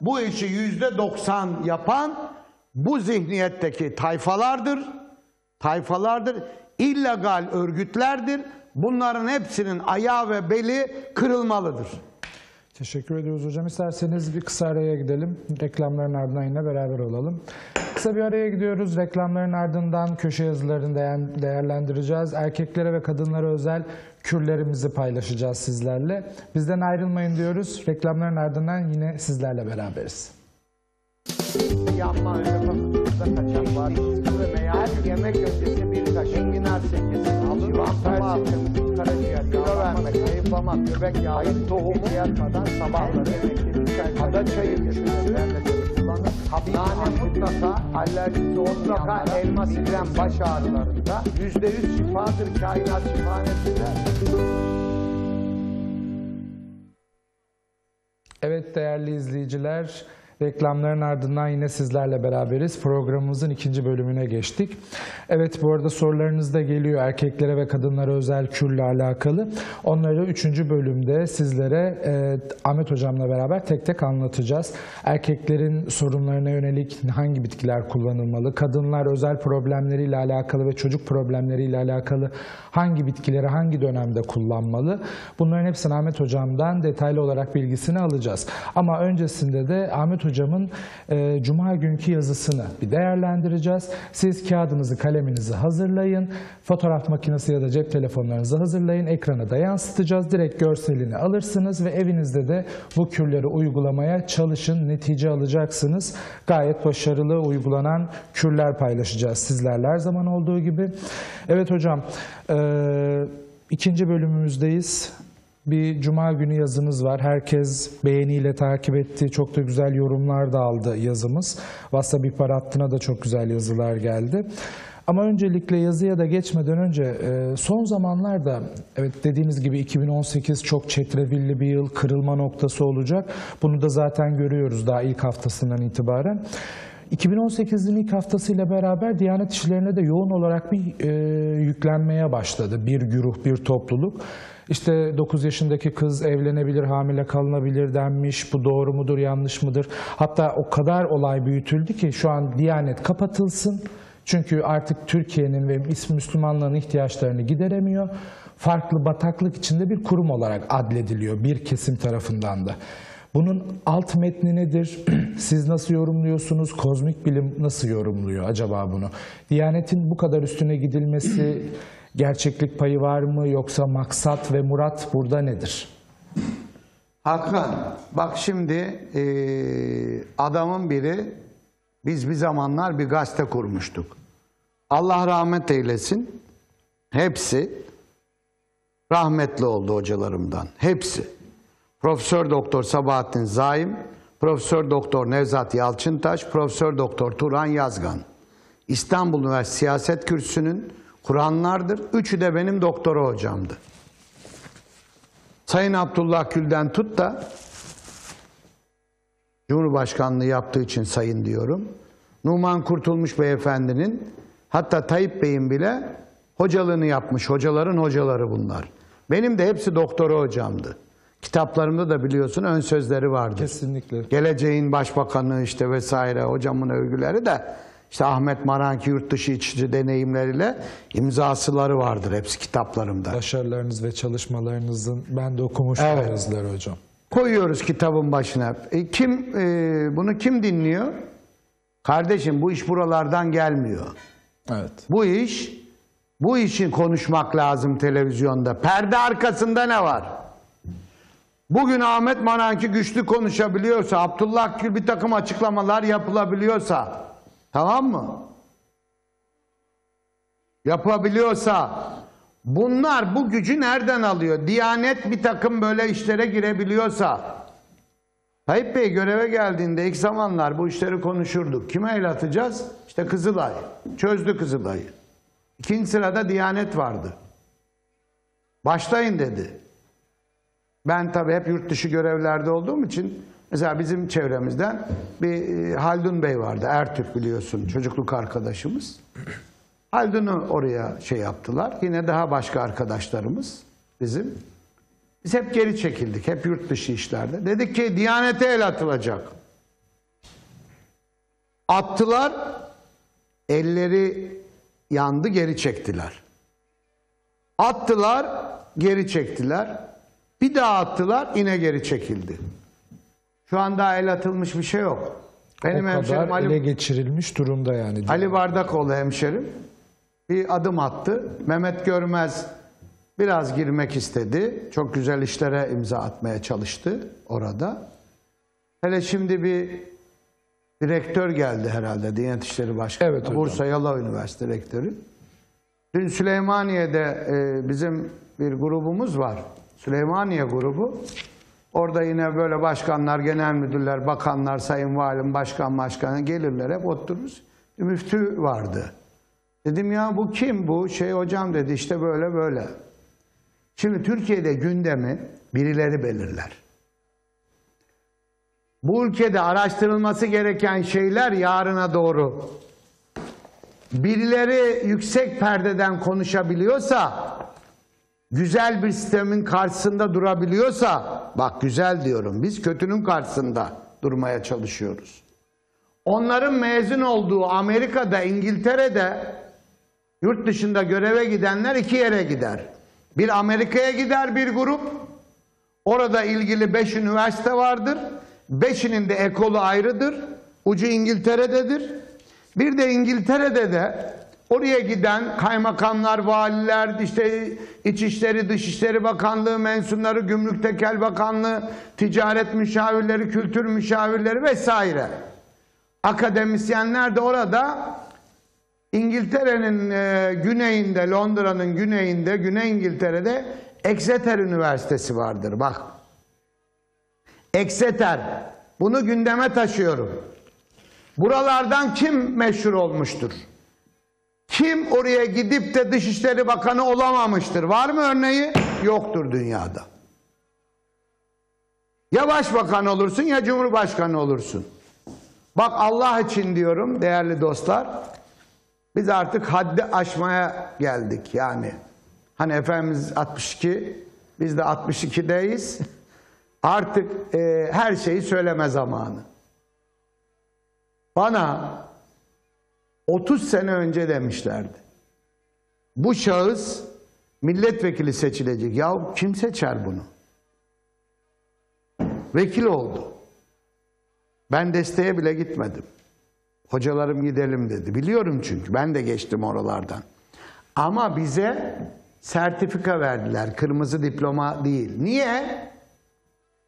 bu işi %90 yapan bu zihniyetteki tayfalardır. Tayfalardır. İllegal örgütlerdir. Bunların hepsinin ayağı ve beli kırılmalıdır. Teşekkür ediyoruz hocam. İsterseniz bir kısa araya gidelim. Reklamların ardından yine beraber olalım. Kısa bir araya gidiyoruz. Reklamların ardından köşe yazılarını değerlendireceğiz. Erkeklere ve kadınlara özel kürlerimizi paylaşacağız sizlerle. Bizden ayrılmayın diyoruz. Reklamların ardından yine sizlerle beraberiz. Yapma öyle bakımda kaçak var. Her yemek ötesi bir kaşın ginar sekesi. Alın sabah akşamı karaciğer kilo vermek, zayıflamak, göbek yağı, tohumu yatmadan sabahları yemekleri, ada çayı düşünürlerle kullanın. Nane mutlaka, alerjisi mutlaka, elma siren baş ağrılarında %100 şifadır kainat şifanesinde. Evet değerli izleyiciler, reklamların ardından yine sizlerle beraberiz. Programımızın 2. bölümüne geçtik. Evet bu arada sorularınız da geliyor erkeklere ve kadınlara özel kürle alakalı. Onları 3. bölümde sizlere Ahmet Hocam'la beraber tek tek anlatacağız. Erkeklerin sorunlarına yönelik hangi bitkiler kullanılmalı? Kadınlar özel problemleriyle alakalı ve çocuk problemleriyle alakalı hangi bitkileri hangi dönemde kullanmalı? Bunların hepsini Ahmet Hocam'dan detaylı olarak bilgisini alacağız. Ama öncesinde de Ahmet Hocam'ın Cuma günkü yazısını bir değerlendireceğiz. Siz kağıdınızı, kaleminizi hazırlayın. Fotoğraf makinesi ya da cep telefonlarınızı hazırlayın. Ekrana da yansıtacağız. Direkt görselini alırsınız ve evinizde de bu kürleri uygulamaya çalışın. Netice alacaksınız. Gayet başarılı uygulanan kürler paylaşacağız sizlerle her zaman olduğu gibi. Evet hocam, 2. bölümümüzdeyiz. Bir Cuma günü yazımız var. Herkes beğeniyle takip etti. Çok da güzel yorumlar da aldı yazımız. WhatsApp ihbar hattına da çok güzel yazılar geldi. Ama öncelikle yazıya da geçmeden önce son zamanlarda evet dediğiniz gibi 2018 çok çetrebilli bir yıl, kırılma noktası olacak. Bunu da zaten görüyoruz daha ilk haftasından itibaren. 2018'in ilk haftasıyla beraber Diyanet işlerine de yoğun olarak bir yüklenmeye başladı. Bir güruh, bir topluluk. İşte 9 yaşındaki kız evlenebilir, hamile kalınabilir denmiş. Bu doğru mudur, yanlış mıdır? Hatta o kadar olay büyütüldü ki şu an Diyanet kapatılsın. Çünkü artık Türkiye'nin ve Müslümanların ihtiyaçlarını gideremiyor. Farklı bataklık içinde bir kurum olarak adlediliyor bir kesim tarafından da. Bunun alt metni nedir? Siz nasıl yorumluyorsunuz? Kozmik bilim nasıl yorumluyor acaba bunu? Diyanetin bu kadar üstüne gidilmesi... Gerçeklik payı var mı yoksa maksat ve murat burada nedir? Hakan, bak şimdi adamın biri, biz bir zamanlar bir gazete kurmuştuk. Allah rahmet eylesin. Hepsi rahmetli oldu hocalarımdan. Hepsi. Profesör Doktor Sabahattin Zaim, Profesör Doktor Nevzat Yalçıntaş, Profesör Doktor Turhan Yazgan. İstanbul Üniversitesi Siyaset Kürsüsü'nün Kur'anlardır. Üçü de benim doktora hocamdı. Sayın Abdullah Gül'den tut da Cumhurbaşkanlığı yaptığı için sayın diyorum. Numan Kurtulmuş beyefendinin, hatta Tayyip Bey'in bile hocalığını yapmış. Hocaların hocaları bunlar. Benim de hepsi doktora hocamdı. Kitaplarımda da biliyorsun ön sözleri vardı. Kesinlikle. Geleceğin başbakanı işte vesaire, hocamın övgüleri de. İşte Ahmet Maranki yurt dışı içici deneyimleriyle imzasıları vardır hepsi kitaplarımda. Başarılarınız ve çalışmalarınızın ben de okumuşum yazıları hocam. Koyuyoruz kitabın başına. Bunu kim dinliyor? Kardeşim bu iş buralardan gelmiyor. Evet. Bu işi konuşmak lazım televizyonda. Perde arkasında ne var? Bugün Ahmet Maranki güçlü konuşabiliyorsa, Abdullah Akgül bir takım açıklamalar yapılabiliyorsa, tamam mı? Yapabiliyorsa, bunlar bu gücü nereden alıyor? Diyanet bir takım böyle işlere girebiliyorsa, Tayyip Bey göreve geldiğinde ilk zamanlar bu işleri konuşurduk. Kime el atacağız? İşte Kızılay. Çözdü Kızılay'ı. İkinci sırada Diyanet vardı. Başlayın dedi. Ben tabii hep yurt dışı görevlerde olduğum için mesela bizim çevremizden bir Haldun Bey vardı. Ertürk biliyorsun, çocukluk arkadaşımız. Haldun'u oraya şey yaptılar. Yine daha başka arkadaşlarımız bizim. Biz hep geri çekildik. Hep yurt dışı işlerde. Dedik ki Diyanet'e el atılacak. Attılar. Elleri yandı, geri çektiler. Attılar, geri çektiler. Bir daha attılar, yine geri çekildi. Şu an daha el atılmış bir şey yok. Benim hemşerim Ali, ele geçirilmiş durumda yani. Ali Bardakoğlu hemşerim bir adım attı. Mehmet Görmez biraz girmek istedi. Çok güzel işlere imza atmaya çalıştı orada. Hele şimdi bir rektör geldi herhalde. Diyanet İşleri Başkanı. Evet, Bursa Yalova Üniversitesi rektörü. Dün Süleymaniye'de bizim bir grubumuz var. Süleymaniye grubu. Orada yine böyle başkanlar, genel müdürler, bakanlar, sayın valim, başkan gelirler, hep otururuz. Müftü vardı. Dedim ya bu kim bu? Şey hocam dedi işte böyle böyle. Şimdi Türkiye'de gündemi birileri belirler. Bu ülkede araştırılması gereken şeyler yarına doğru. Birileri yüksek perdeden konuşabiliyorsa, güzel bir sistemin karşısında durabiliyorsa, bak güzel diyorum, biz kötünün karşısında durmaya çalışıyoruz. Onların mezun olduğu Amerika'da, İngiltere'de yurt dışında göreve gidenler iki yere gider. Bir Amerika'ya gider bir grup, orada ilgili 5 üniversite vardır, 5'inin de ekolu ayrıdır, ucu İngiltere'dedir. Bir de İngiltere'de de oraya giden kaymakamlar, valiler, işte İçişleri, Dışişleri Bakanlığı mensupları, Gümrük Tekel Bakanlığı, ticaret müşavirleri, kültür müşavirleri vesaire. Akademisyenler de orada İngiltere'nin güneyinde, Londra'nın güneyinde, Güney İngiltere'de Exeter Üniversitesi vardır. Bak. Exeter. Bunu gündeme taşıyorum. Buralardan kim meşhur olmuştur? Kim oraya gidip de Dışişleri Bakanı olamamıştır? Var mı örneği? Yoktur dünyada. Ya başbakan olursun ya cumhurbaşkanı olursun. Bak Allah için diyorum değerli dostlar. Biz artık haddi aşmaya geldik yani. Hani Efendimiz 62, biz de 62'deyiz. Artık her şeyi söyleme zamanı. Bana 30 sene önce demişlerdi. Bu şahıs milletvekili seçilecek. Yahu kim seçer bunu? Vekil oldu. Ben desteğe bile gitmedim. Hocalarım gidelim dedi. Biliyorum çünkü ben de geçtim oralardan. Ama bize sertifika verdiler. Kırmızı diploma değil. Niye?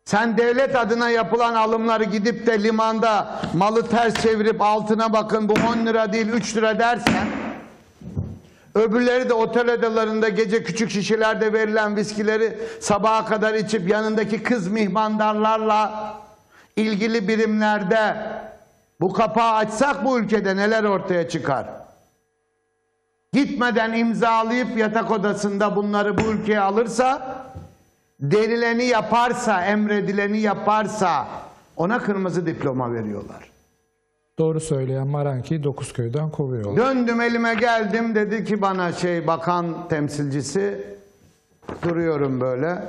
Sen devlet adına yapılan alımları gidip de limanda malı ters çevirip altına bakın bu 10 lira değil 3 lira dersen, öbürleri de otel odalarında gece küçük şişelerde verilen viskileri sabaha kadar içip yanındaki kız mihmandarlarla ilgili birimlerde bu kapağı açsak bu ülkede neler ortaya çıkar? Gitmeden imzalayıp yatak odasında bunları bu ülkeye alırsa, denileni yaparsa, emredileni yaparsa ona kırmızı diploma veriyorlar. Doğru söyleyen Maranki'yi Dokuzköy'den kovuyorlar. Döndüm elime geldim dedi ki bana şey bakan temsilcisi, duruyorum böyle.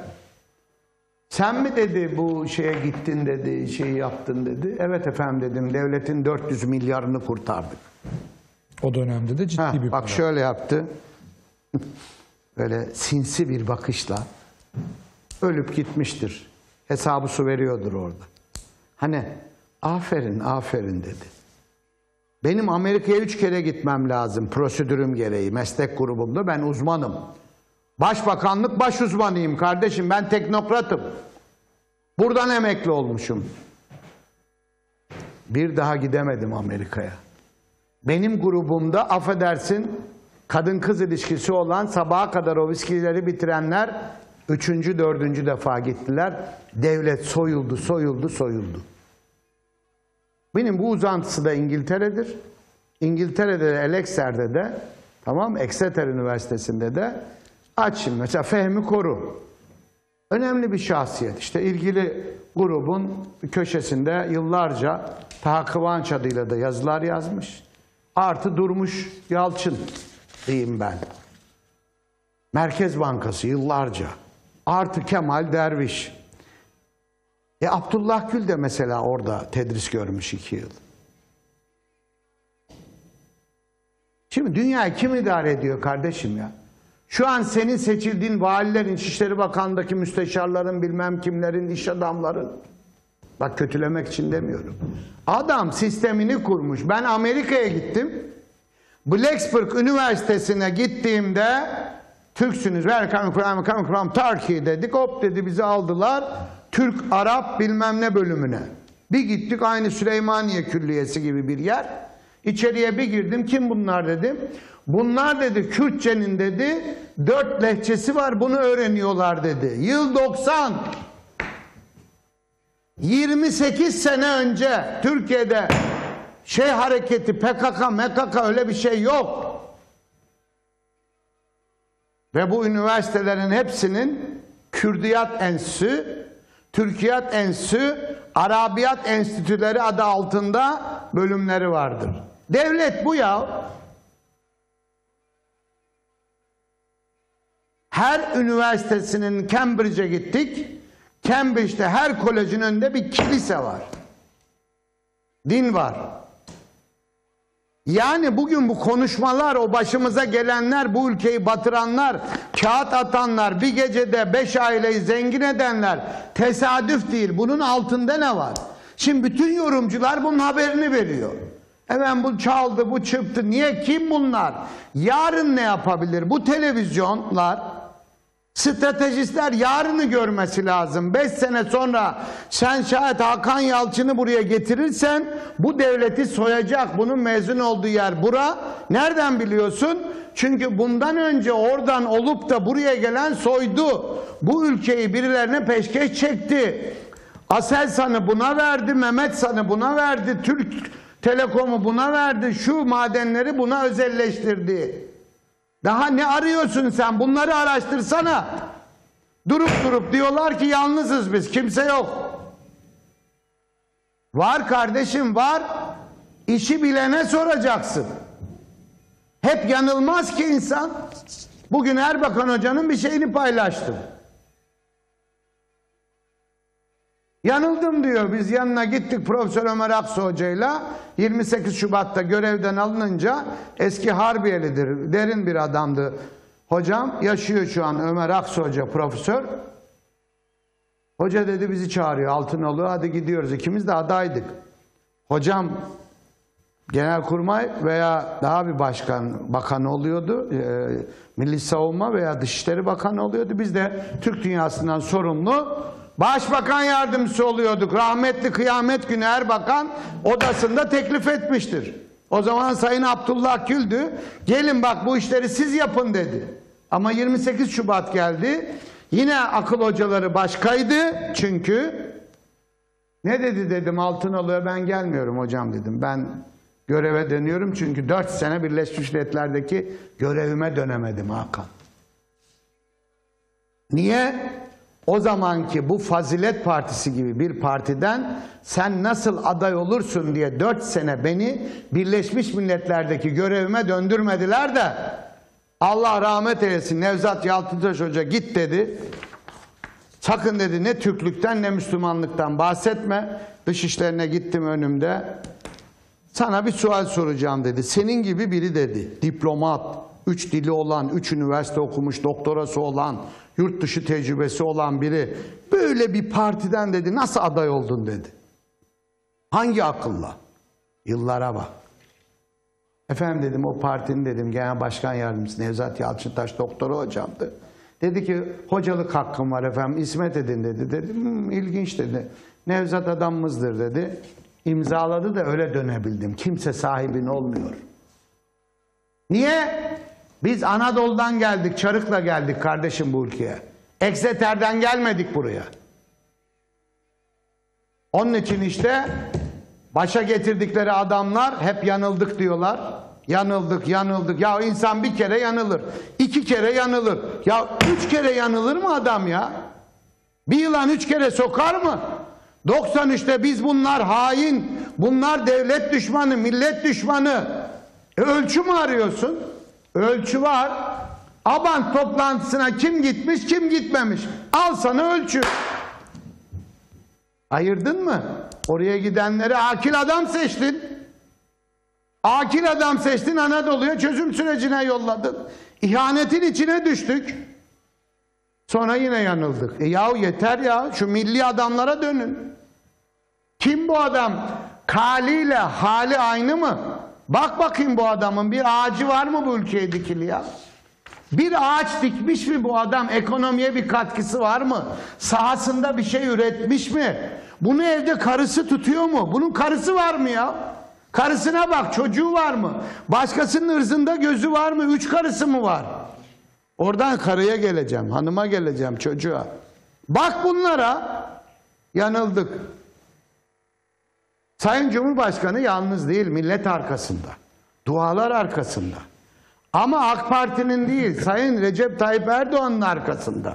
Sen mi dedi bu şeye gittin dedi, şeyi yaptın dedi. Evet efendim dedim, devletin 400 milyarını kurtardık. O dönemde de ciddi bir para. Bak şöyle yaptı. Böyle sinsi bir bakışla. Ölüp gitmiştir. Hesabı su veriyordur orada. Hani aferin aferin dedi. Benim Amerika'ya 3 kere gitmem lazım. Prosedürüm gereği. Meslek grubumda ben uzmanım. Başbakanlık baş uzmanıyım kardeşim. Ben teknokratım. Buradan emekli olmuşum. Bir daha gidemedim Amerika'ya. Benim grubumda affedersin kadın kız ilişkisi olan, sabaha kadar o viskileri bitirenler 3. 4. defa gittiler. Devlet soyuldu, soyuldu, soyuldu. Benim bu uzantısı da İngiltere'dir. İngiltere'de de, Alexer'de de, tamam, Exeter Üniversitesi'nde de açayım. Mesela Fehmi Koru. Önemli bir şahsiyet. İşte ilgili grubun köşesinde yıllarca Taha Kıvanç adıyla da yazılar yazmış. Artı Durmuş Yalçın diyeyim ben. Merkez Bankası yıllarca. Artı Kemal Derviş. Abdullah Gül de mesela orada tedris görmüş 2 yıl. Şimdi dünyayı kim idare ediyor kardeşim ya? Şu an senin seçildiğin valilerin, İçişleri Bakanı'ndaki müsteşarların, bilmem kimlerin, iş adamların. Bak, kötülemek için demiyorum. Adam sistemini kurmuş. Ben Amerika'ya gittim. Blacksburg Üniversitesi'ne gittiğimde Türksünüz. Turkey dedik. Hop dedi, bizi aldılar. Türk, Arap bilmem ne bölümüne. Bir gittik, aynı Süleymaniye Külliyesi gibi bir yer. İçeriye bir girdim. Kim bunlar dedim. Bunlar dedi Kürtçenin dedi 4 lehçesi var, bunu öğreniyorlar dedi. Yıl 90. 28 sene önce Türkiye'de şey hareketi, PKK, MKK öyle bir şey yok. Ve bu üniversitelerin hepsinin Kürdiyat Enstitüsü, Türkiyat Enstitüsü, Arabiyat Enstitüleri adı altında bölümleri vardır. Devlet bu ya. Her üniversitesinin Cambridge'e gittik. Cambridge'de her kolejin önünde bir kilise var. Din var. Yani bugün bu konuşmalar, o başımıza gelenler, bu ülkeyi batıranlar, kağıt atanlar, bir gecede 5 aileyi zengin edenler tesadüf değil. Bunun altında ne var? Şimdi bütün yorumcular bunun haberini veriyor. Hemen bu çaldı, bu çıktı. Niye? Kim bunlar? Yarın ne yapabilir? Bu televizyonlar, stratejistler yarını görmesi lazım. 5 sene sonra sen şayet Hakan Yalçın'ı buraya getirirsen bu devleti soyacak. Bunun mezun olduğu yer bura. Nereden biliyorsun? Çünkü bundan önce oradan olup da buraya gelen soydu. Bu ülkeyi birilerine peşkeş çekti. Aselsan'ı buna verdi, Mehmetsan'ı buna verdi, Türk Telekom'u buna verdi, şu madenleri buna özelleştirdi. Daha ne arıyorsun sen? Bunları araştırsana. Durup diyorlar ki yalnızız biz, kimse yok. Var kardeşim, var. İşi bilene soracaksın. Hep yanılmaz ki insan. Bugün Erbakan Hoca'nın bir şeyini paylaştım. Yanıldım diyor. Biz yanına gittik Profesör Ömer Aksu Hoca'yla. 28 Şubat'ta görevden alınınca, eski Harbiyelidir, derin bir adamdı hocam. Yaşıyor şu an Ömer Aksu Hoca, profesör. Hoca dedi bizi çağırıyor Altınoluk'a, hadi gidiyoruz. İkimiz de adaydık. Hocam Genelkurmay veya daha bir bakan oluyordu. Milli Savunma veya Dışişleri Bakanı oluyordu. Biz de Türk dünyasından sorumlu Başbakan yardımcısı oluyorduk. Rahmetli kıyamet günü Erbakan odasında teklif etmiştir. O zaman Sayın Abdullah Gül'dü. Gelin bak bu işleri siz yapın dedi. Ama 28 Şubat geldi. Yine akıl hocaları başkaydı çünkü. Ne dedi dedim Altınoluk'a, ben gelmiyorum hocam dedim. Ben göreve dönüyorum çünkü 4 sene Birleşmiş Milletler'deki görevime dönemedim Hakan. Niye? O zamanki bu Fazilet Partisi gibi bir partiden sen nasıl aday olursun diye 4 sene beni Birleşmiş Milletler'deki görevime döndürmediler de Allah rahmet eylesin Nevzat Yalçıntaş Hoca git dedi. Sakın dedi ne Türklükten ne Müslümanlıktan bahsetme. Dışişlerine gittim önümde. Sana bir sual soracağım dedi. Senin gibi biri dedi. Diplomat, 3 dili olan, 3 üniversite okumuş, doktorası olan, yurt dışı tecrübesi olan biri böyle bir partiden dedi nasıl aday oldun dedi. Hangi akılla? Yıllara bak. Efendim dedim o partinin dedim genel başkan yardımcısı Nevzat Yalçıntaş doktoru hocamdı. Dedi ki hocalık hakkım var efendim, ismet edin dedi. Dedim ilginç dedi. Nevzat adamımızdır dedi. İmzaladı da öyle dönebildim. Kimse sahibin olmuyor. Niye? Biz Anadolu'dan geldik, çarıkla geldik kardeşim bu ülkeye. Exeter'den gelmedik buraya. Onun için işte başa getirdikleri adamlar hep yanıldık diyorlar. Yanıldık, yanıldık. Ya insan bir kere yanılır. 2 kere yanılır. Ya 3 kere yanılır mı adam ya? Bir yılan 3 kere sokar mı? 93'te biz bunlar hain, bunlar devlet düşmanı, millet düşmanı. Ölçü mü arıyorsun? Ölçü var. ABANT toplantısına kim gitmiş, kim gitmemiş? Al sana ölçü. Ayırdın mı? Oraya gidenleri akil adam seçtin. Akil adam seçtin, Anadolu'ya çözüm sürecine yolladın. İhanetin içine düştük. Sonra yine yanıldık. Yahu yeter ya, şu milli adamlara dönün. Kim bu adam? Kaliyle hali aynı mı? Bak bakayım bu adamın bir ağacı var mı bu ülkeye dikili ya? Bir ağaç dikmiş mi bu adam? Ekonomiye bir katkısı var mı? Sahasında bir şey üretmiş mi? Bunu evde karısı tutuyor mu? Bunun karısı var mı ya? Karısına bak, çocuğu var mı? Başkasının ırzında gözü var mı? 3 karısı mı var? Oradan karıya geleceğim, hanıma geleceğim, çocuğa. Bak bunlara, yanıldık. Sayın Cumhurbaşkanı yalnız değil, millet arkasında. Dualar arkasında. Ama AK Parti'nin değil, Sayın Recep Tayyip Erdoğan'ın arkasında.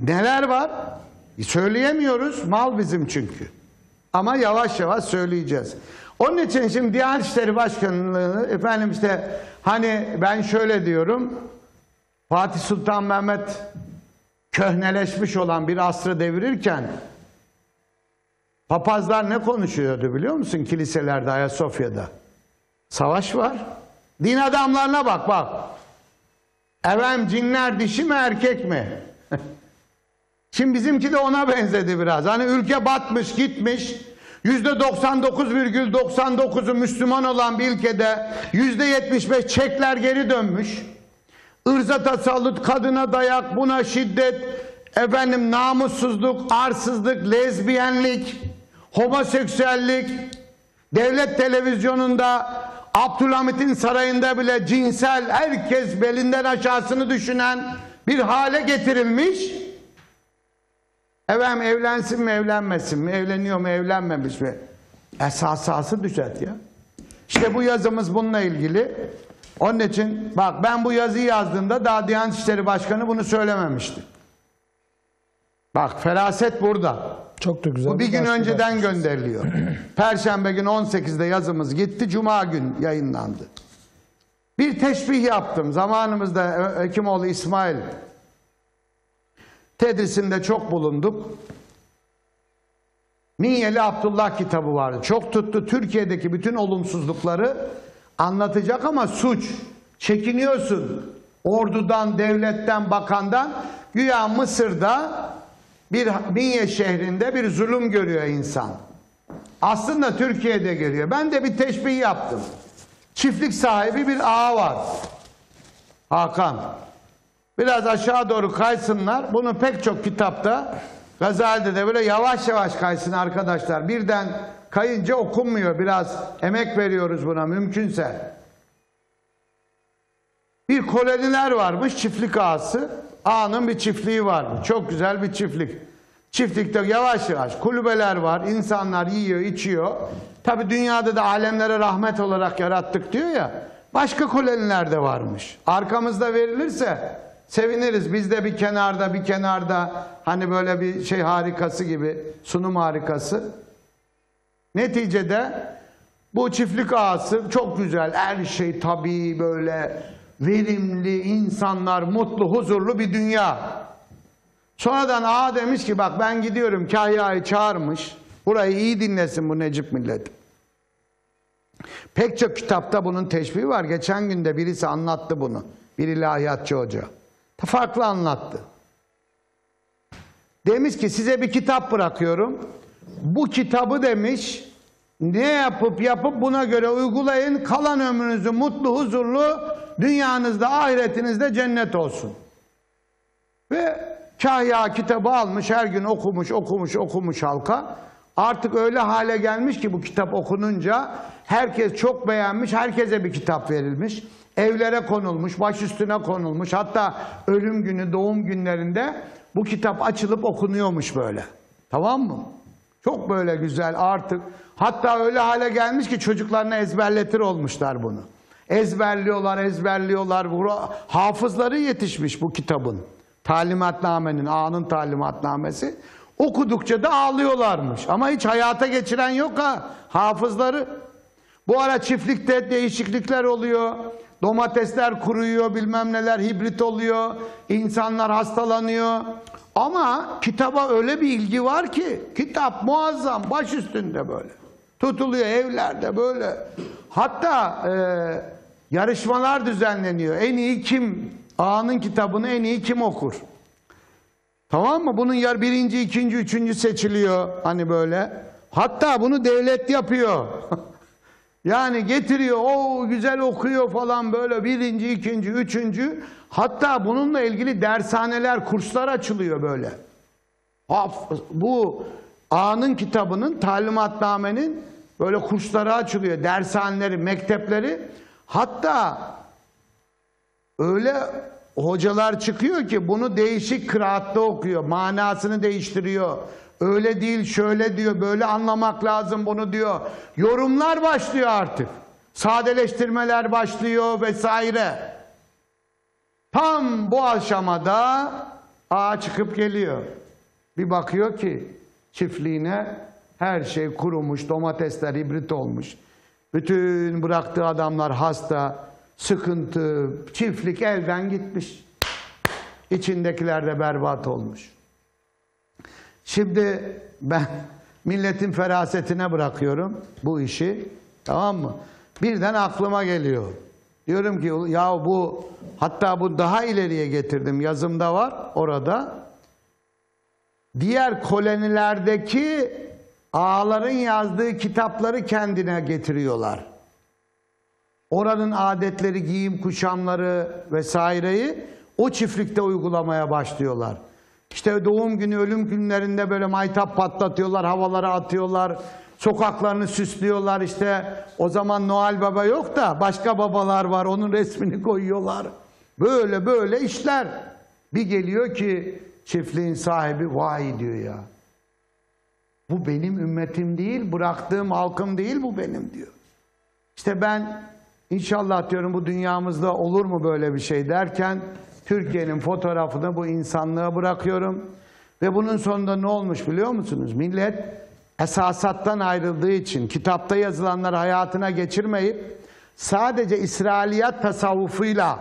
Neler var? Söyleyemiyoruz, mal bizim çünkü. Ama yavaş yavaş söyleyeceğiz. Onun için şimdi Diyanet İşleri Başkanlığı, efendim işte hani ben şöyle diyorum, Fatih Sultan Mehmet köhneleşmiş olan bir asrı devirirken papazlar ne konuşuyordu biliyor musun kiliselerde, Ayasofya'da? Savaş var. Din adamlarına bak bak. Efendim cinler dişi mi erkek mi? Şimdi bizimki de ona benzedi biraz. Hani ülke batmış gitmiş. %99,99'u Müslüman olan bir ülkede %75 Çekler geri dönmüş. Irza tasallut, kadına dayak, buna şiddet, efendim namussuzluk, arsızlık, lezbiyenlik, homoseksüellik, devlet televizyonunda Abdülhamit'in sarayında bile cinsel, herkes belinden aşağısını düşünen bir hale getirilmiş. Efendim evlensin mi evlenmesin mi, evleniyor mu evlenmemiş mi? Esasası düzelt ya. İşte bu yazımız bununla ilgili. Onun için bak ben bu yazıyı yazdığımda daha Diyanet İşleri Başkanı bunu söylememişti. Bak feraset burada. Çok da güzel. Bu bir gün önceden gönderiliyor. Perşembe günü 18'de yazımız gitti. Cuma gün yayınlandı. Bir teşbih yaptım. Zamanımızda Hekimoğlu İsmail tedrisinde çok bulunduk. Minyeli Abdullah kitabı vardı. Çok tuttu. Türkiye'deki bütün olumsuzlukları anlatacak ama suç. Çekiniyorsun. Ordudan, devletten, bakandan. Güya Mısır'da bir Minye şehrinde bir zulüm görüyor insan. Aslında Türkiye'de görüyor. Ben de bir teşbih yaptım. Çiftlik sahibi bir ağa var. Hakan. Biraz aşağı doğru kaysınlar. Bunu pek çok kitapta, Gazali'de de böyle yavaş yavaş kaysın arkadaşlar. Birden kayınca okunmuyor. Biraz emek veriyoruz buna mümkünse. Bir koloniler varmış, çiftlik ağası. Ağanın bir çiftliği varmış. Çok güzel bir çiftlik. Çiftlikte yavaş yavaş kulübeler var. İnsanlar yiyor, içiyor. Tabi dünyada da alemlere rahmet olarak yarattık diyor ya. Başka koloniler de varmış. Arkamızda verilirse seviniriz. Biz de bir kenarda hani böyle bir şey harikası gibi, sunum harikası. Neticede bu çiftlik ağası çok güzel, her şey tabii böyle verimli, insanlar mutlu, huzurlu bir dünya. Sonradan ağa demiş ki bak ben gidiyorum, Kahya'yı çağırmış. Burayı iyi dinlesin bu Necip milleti. Pek çok kitapta bunun teşbihi var. Geçen günde birisi anlattı bunu. Bir ilahiyatçı hoca. Farklı anlattı. Demiş ki size bir kitap bırakıyorum. Bu kitabı demiş Ne yapıp buna göre uygulayın. Kalan ömrünüzü mutlu, huzurlu, dünyanızda, ahiretinizde cennet olsun. Ve Kahya kitabı almış, her gün okumuş halka. Artık öyle hale gelmiş ki bu kitap okununca herkes çok beğenmiş, herkese bir kitap verilmiş. Evlere konulmuş, baş üstüne konulmuş. Hatta ölüm günü, doğum günlerinde bu kitap açılıp okunuyormuş böyle. Tamam mı? Çok böyle güzel artık. Hatta öyle hale gelmiş ki çocuklarına ezberletir olmuşlar bunu. Ezberliyorlar. Hafızları yetişmiş bu kitabın. Talimatnamenin, ağanın talimatnamesi. Okudukça da ağlıyorlarmış. Ama hiç hayata geçiren yok ha hafızları. Bu ara çiftlikte değişiklikler oluyor. Domatesler kuruyor, bilmem neler hibrit oluyor. İnsanlar hastalanıyor. Ama kitaba öyle bir ilgi var ki kitap muazzam, baş üstünde böyle. Tutuluyor evlerde böyle. Hatta yarışmalar düzenleniyor. En iyi kim? Ağanın kitabını en iyi kim okur? Tamam mı? Bunun birinci, ikinci, üçüncü seçiliyor. Hani böyle. Hatta bunu devlet yapıyor. Yani getiriyor, o güzel okuyor falan böyle birinci, ikinci, üçüncü. Hatta bununla ilgili dershaneler, kurslar açılıyor böyle. Bu ağanın kitabının, talimatnamenin böyle kursları açılıyor. Dershaneleri, mektepleri. Hatta öyle hocalar çıkıyor ki bunu değişik kıraatta okuyor. Manasını değiştiriyor. Öyle değil, şöyle diyor, böyle anlamak lazım bunu diyor. Yorumlar başlıyor artık. Sadeleştirmeler başlıyor vesaire. Tam bu aşamada ağa çıkıp geliyor. Bir bakıyor ki çiftliğine her şey kurumuş, domatesler hibrit olmuş. Bütün bıraktığı adamlar hasta, sıkıntı, çiftlik elden gitmiş. İçindekiler de berbat olmuş. Şimdi ben milletin ferasetine bırakıyorum bu işi. Tamam mı? Birden aklıma geliyor. Diyorum ki ya hatta bu daha ileriye getirdim. Yazımda var orada. Diğer kolonilerdeki ağaların yazdığı kitapları kendine getiriyorlar. Oranın adetleri, giyim, kuşamları vesaireyi o çiftlikte uygulamaya başlıyorlar. İşte doğum günü, ölüm günlerinde böyle maytap patlatıyorlar, havalara atıyorlar, sokaklarını süslüyorlar. İşte o zaman Noel Baba yok da başka babalar var, onun resmini koyuyorlar. Böyle böyle işler. Bir geliyor ki çiftliğin sahibi vay diyor ya. Bu benim ümmetim değil, bıraktığım halkım değil, bu benim diyor. İşte ben inşallah diyorum bu dünyamızda olur mu böyle bir şey derken Türkiye'nin fotoğrafını bu insanlığa bırakıyorum. Ve bunun sonunda ne olmuş biliyor musunuz? Millet esasattan ayrıldığı için kitapta yazılanları hayatına geçirmeyip sadece İsrailiyat tasavvufuyla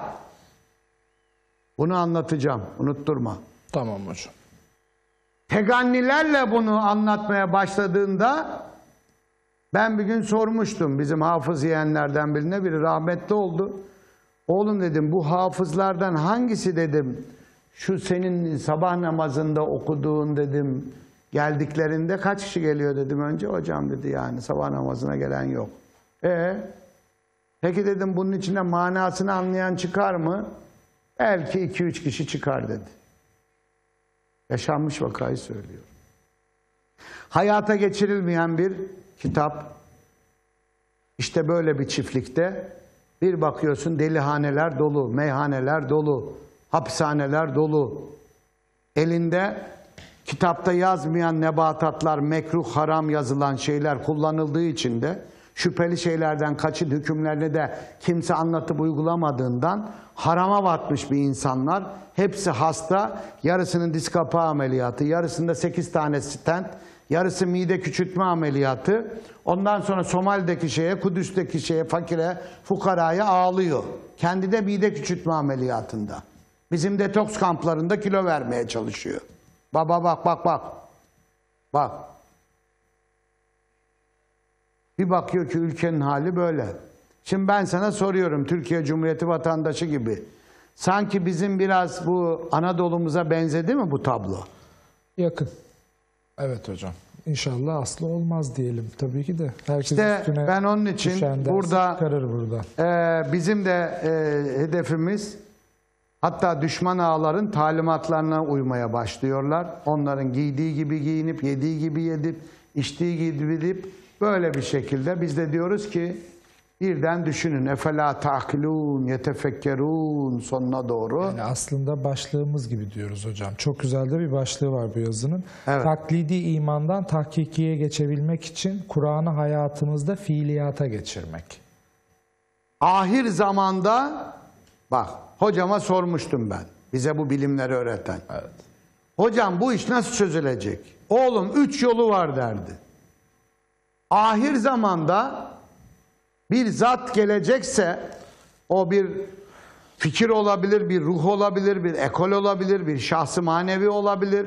bunu anlatacağım. Unutturma. Tamam hocam. Tegannilerle bunu anlatmaya başladığında ben bir gün sormuştum bizim hafız yeğenlerden birine, biri rahmetli oldu. Oğlum dedim bu hafızlardan hangisi dedim şu senin sabah namazında okuduğun dedim geldiklerinde kaç kişi geliyor dedim önce hocam dedi yani sabah namazına gelen yok. Peki dedim bunun içinde manasını anlayan çıkar mı? Belki 2-3 kişi çıkar dedi. Yaşanmış vakayı söylüyor. Hayata geçirilmeyen bir kitap. İşte böyle bir çiftlikte bir bakıyorsun delihaneler dolu, meyhaneler dolu, hapishaneler dolu. Elinde kitapta yazmayan nebatatlar, mekruh, haram yazılan şeyler kullanıldığı için de şüpheli şeylerden kaçın hükümlerini de kimse anlatıp uygulamadığından harama batmış bir insanlar. Hepsi hasta, yarısının diz kapağı ameliyatı, yarısında 8 tane stent, yarısı mide küçültme ameliyatı. Ondan sonra Somali'deki şeye, Kudüs'teki şeye, fakire, fukaraya ağlıyor. Kendi de mide küçültme ameliyatında. Bizim detoks kamplarında kilo vermeye çalışıyor. Bak. Bir bakıyor ki ülkenin hali böyle. Şimdi ben sana soruyorum Türkiye Cumhuriyeti vatandaşı gibi. Sanki bizim biraz bu Anadolu'muza benzedi mi bu tablo? Yakın. Evet hocam. İnşallah aslı olmaz diyelim. Tabii ki de herkesin üstüne ben onun için burada bizim de hedefimiz, hatta düşman ağların talimatlarına uymaya başlıyorlar. Onların giydiği gibi giyinip, yediği gibi yedip, içtiği gibi yedip, böyle bir şekilde biz de diyoruz ki birden düşünün. Efela ta'kilun, yetefekkerun sonuna doğru. Yani aslında başlığımız gibi diyoruz hocam. Çok güzel de bir başlığı var bu yazının. Evet. Taklidi imandan tahkikiye geçebilmek için Kur'an'ı hayatımızda fiiliyata geçirmek. Ahir zamanda bak hocama sormuştum ben. Bize bu bilimleri öğreten. Evet. Hocam bu iş nasıl çözülecek? Oğlum 3 yolu var derdi. Ahir zamanda bir zat gelecekse, o bir fikir olabilir, bir ruh olabilir, bir ekol olabilir, bir şahsı manevi olabilir.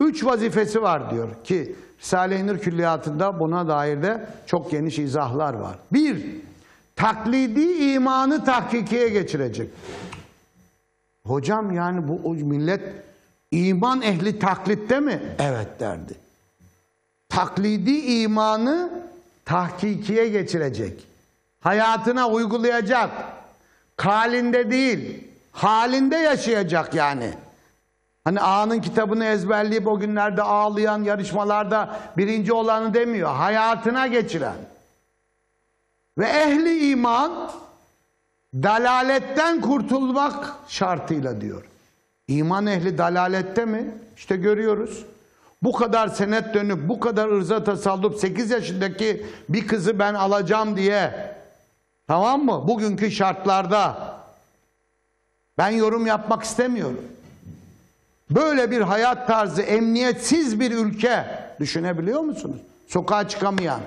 3 vazifesi var diyor ki Risale-i Nur Külliyatı'nda buna dair de çok geniş izahlar var. 1. Taklidi imanı tahkikiye geçirecek. Hocam yani bu millet iman ehli taklitte mi? Evet derdi. Taklidi imanı tahkikiye geçirecek. Hayatına uygulayacak. Kalinde değil, halinde yaşayacak yani. Hani A'nın kitabını ezberleyip o günlerde ağlayan, yarışmalarda birinci olanı demiyor. Hayatına geçiren. Ve ehli iman dalaletten kurtulmak şartıyla diyor. İman ehli dalalette mi? İşte görüyoruz. Bu kadar senet dönüp, bu kadar ırza tasallup, 8 yaşındaki bir kızı ben alacağım diye, tamam mı? Bugünkü şartlarda ben yorum yapmak istemiyorum. Böyle bir hayat tarzı, emniyetsiz bir ülke düşünebiliyor musunuz? Sokağa çıkamayan,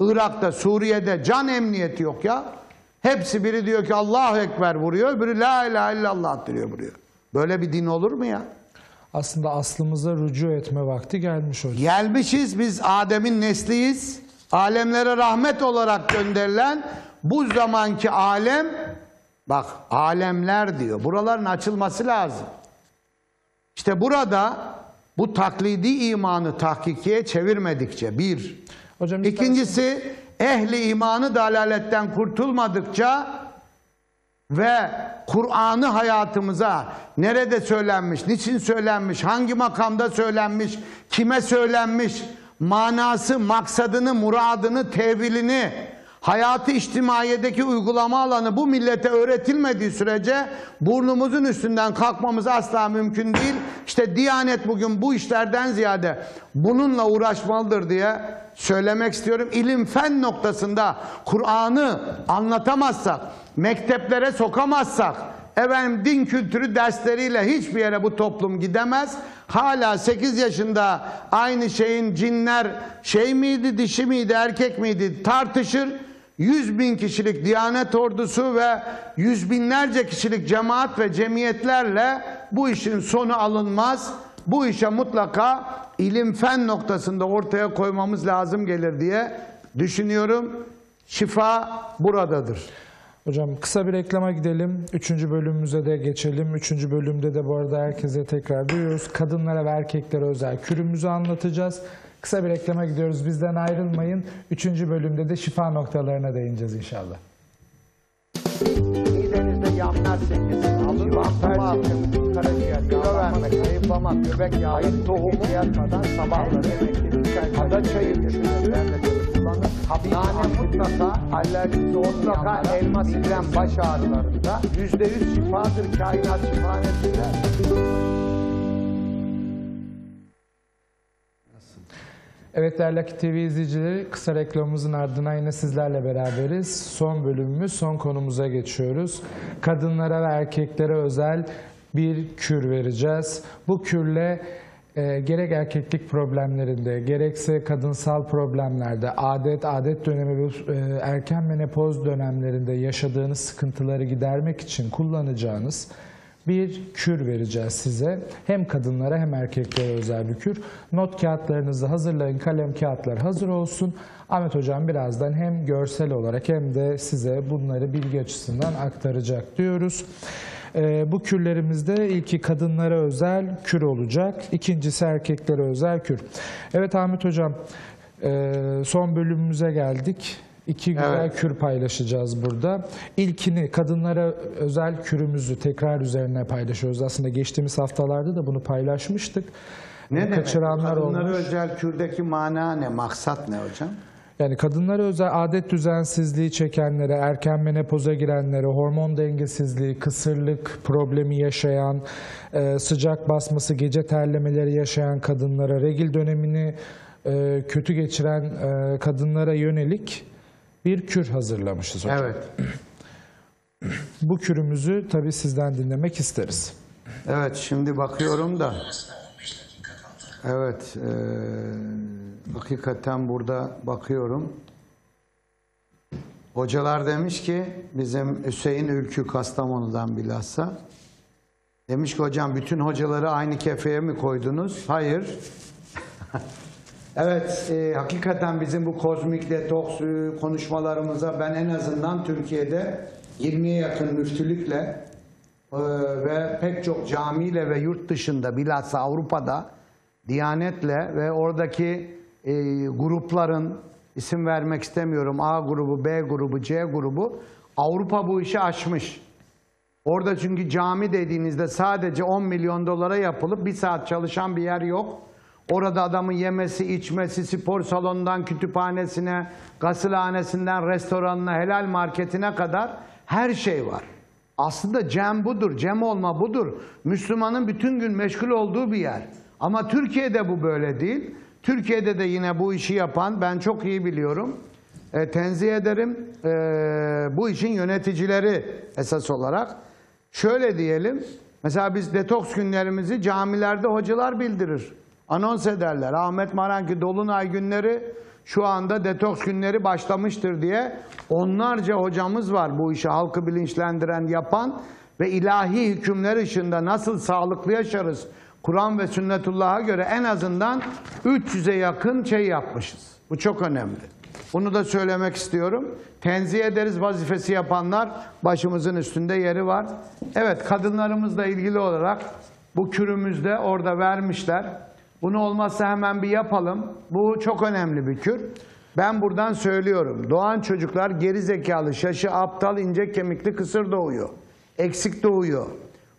Irak'ta, Suriye'de can emniyeti yok ya. Hepsi biri diyor ki Allahu Ekber vuruyor, öbürü la ilahe illallah diyor vuruyor. Böyle bir din olur mu ya? Aslında aslımıza rücu etme vakti gelmiş hocam. Gelmişiz, biz Adem'in nesliyiz. Alemlere rahmet olarak gönderilen bu zamanki alem, bak alemler diyor. Buraların açılması lazım. İşte burada bu taklidi imanı tahkikiye çevirmedikçe bir. Hocam, İkincisi ehli imanı dalaletten kurtulmadıkça ve Kur'an'ı hayatımıza nerede söylenmiş, niçin söylenmiş, hangi makamda söylenmiş, kime söylenmiş, manası, maksadını, muradını, tevilini, hayatı içtimaiyedeki uygulama alanı bu millete öğretilmediği sürece burnumuzun üstünden kalkmamız asla mümkün değil. İşte Diyanet bugün bu işlerden ziyade bununla uğraşmalıdır diye söylemek istiyorum. İlim fen noktasında Kur'an'ı anlatamazsak, mekteplere sokamazsak, efendim din kültürü dersleriyle hiçbir yere bu toplum gidemez. Hala 8 yaşında aynı şeyin cinler şey miydi, dişi miydi, erkek miydi tartışır. 100.000 kişilik Diyanet ordusu ve yüz binlerce kişilik cemaat ve cemiyetlerle bu işin sonu alınmaz. Bu işe mutlaka ilim fen noktasında ortaya koymamız lazım gelir diye düşünüyorum. Şifa buradadır. Hocam kısa bir reklama gidelim. 3. bölümümüze de geçelim. 3. bölümde de bu arada herkese tekrar duyuyoruz. Kadınlara ve erkeklere özel kürümüzü anlatacağız. Kısa bir reklama gidiyoruz. Bizden ayrılmayın. 3. bölümde de şifa noktalarına değineceğiz inşallah. Midenizde yanlar çekilsin. Nane mutlaka, alerjisi mutlaka, elma silen baş ağrılarında %100 şifadır kainat şifanesinde. Evet değerli Akit TV izleyicileri, kısa reklamımızın ardına yine sizlerle beraberiz. Son bölümümüz, son konumuza geçiyoruz. Kadınlara ve erkeklere özel bir kür vereceğiz. Bu kürle gerek erkeklik problemlerinde, gerekse kadınsal problemlerde, adet dönemi, erken menopoz dönemlerinde yaşadığınız sıkıntıları gidermek için kullanacağınız bir kür vereceğiz size. Hem kadınlara hem erkeklere özel bir kür. Not kağıtlarınızı hazırlayın, kalem kağıtlar hazır olsun. Ahmet Hocam birazdan hem görsel olarak hem de size bunları bilgi açısından aktaracak diyoruz. Bu kürlerimizde ilki kadınlara özel kür olacak, ikincisi erkeklere özel kür. Evet Ahmet Hocam, son bölümümüze geldik. İki güzel kür paylaşacağız burada. İlkini, kadınlara özel kürümüzü tekrar üzerine paylaşıyoruz. Aslında geçtiğimiz haftalarda da bunu paylaşmıştık. Ne kaçıranlar demek? Kadınlara özel kürdeki mana ne, maksat ne hocam? Yani kadınlara özel adet düzensizliği çekenlere, erken menopoza girenlere, hormon dengesizliği, kısırlık problemi yaşayan, sıcak basması, gece terlemeleri yaşayan kadınlara, regl dönemini kötü geçiren kadınlara yönelik bir kür hazırlamışız hocam. Evet. Bu kürümüzü tabii sizden dinlemek isteriz. Evet, şimdi bakıyorum da. Evet, hakikaten burada bakıyorum. Hocalar demiş ki, bizim Hüseyin Ülkü Kastamonu'dan bilhassa, demiş ki hocam bütün hocaları aynı kefeye mi koydunuz? Hayır. Evet, hakikaten bizim bu kozmik detoks konuşmalarımıza ben en azından Türkiye'de 20'ye yakın müftülükle ve pek çok camiyle ve yurt dışında bilhassa Avrupa'da Diyanet'le ve oradaki grupların, isim vermek istemiyorum, A grubu, B grubu, C grubu, Avrupa bu işi aşmış. Orada çünkü cami dediğinizde sadece 10 milyon dolara yapılıp bir saat çalışan bir yer yok. Orada adamın yemesi, içmesi, spor salonundan kütüphanesine, gasılhanesinden restoranına, helal marketine kadar her şey var. Aslında cem budur, cem olma budur. Müslümanın bütün gün meşgul olduğu bir yer. Ama Türkiye'de bu böyle değil. Türkiye'de de yine bu işi yapan, ben çok iyi biliyorum, tenzih ederim, bu işin yöneticileri esas olarak. Şöyle diyelim, mesela biz detoks günlerimizi camilerde hocalar bildirir. Anons ederler. Ahmet Maranki Dolunay günleri şu anda detoks günleri başlamıştır diye onlarca hocamız var bu işi halkı bilinçlendiren, yapan ve ilahi hükümler ışığında nasıl sağlıklı yaşarız? Kur'an ve sünnetullah'a göre en azından 300'e yakın şey yapmışız. Bu çok önemli. Bunu da söylemek istiyorum. Tenzih ederiz vazifesi yapanlar, başımızın üstünde yeri var. Evet, kadınlarımızla ilgili olarak bu kürümüzde orada vermişler. Bunu olmazsa hemen bir yapalım. Bu çok önemli bir kür. Ben buradan söylüyorum. Doğan çocuklar geri zekalı, şaşı, aptal, ince kemikli, kısır doğuyor. Eksik doğuyor.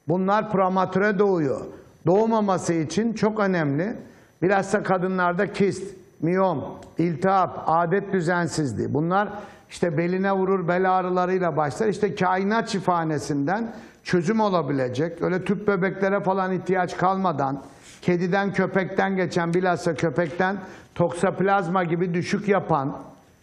Bunlar prematüre doğuyor. Doğmaması için çok önemli. Bilhassa kadınlarda kist, miyom, iltihap, adet düzensizliği. Bunlar işte beline vurur, bel ağrılarıyla başlar. İşte kainat şifanesinden çözüm olabilecek. Öyle tüp bebeklere falan ihtiyaç kalmadan, kediden köpekten geçen, bilhassa köpekten toksoplazma gibi düşük yapan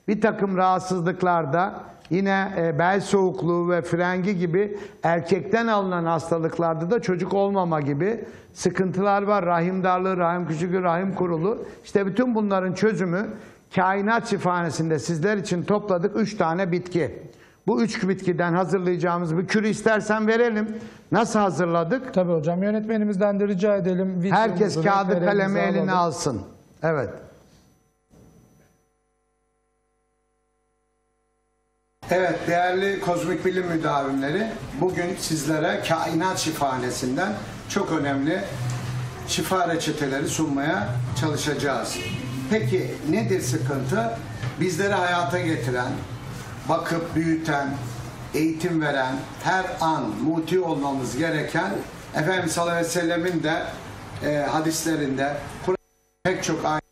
bir takım rahatsızlıklarda, yine bel soğukluğu ve frengi gibi erkekten alınan hastalıklarda da çocuk olmama gibi sıkıntılar var. Rahim darlığı, rahim küçüklüğü, rahim kurulu. İşte bütün bunların çözümü kainat şifanesinde sizler için topladık 3 tane bitki. Bu 3 bitkiden hazırlayacağımız bir kürü istersen verelim. Nasıl hazırladık? Tabii hocam, yönetmenimizden de rica edelim. Herkes kağıdı kalemi eline alsın. Evet. Evet değerli kozmik bilim müdavimleri, bugün sizlere kainat şifanesinden çok önemli şifa reçeteleri sunmaya çalışacağız. Peki nedir sıkıntı? Bizleri hayata getiren, bakıp büyüten, eğitim veren, her an muti olmamız gereken Efendimiz sallallahu aleyhi ve sellemin de hadislerinde pek çok ayet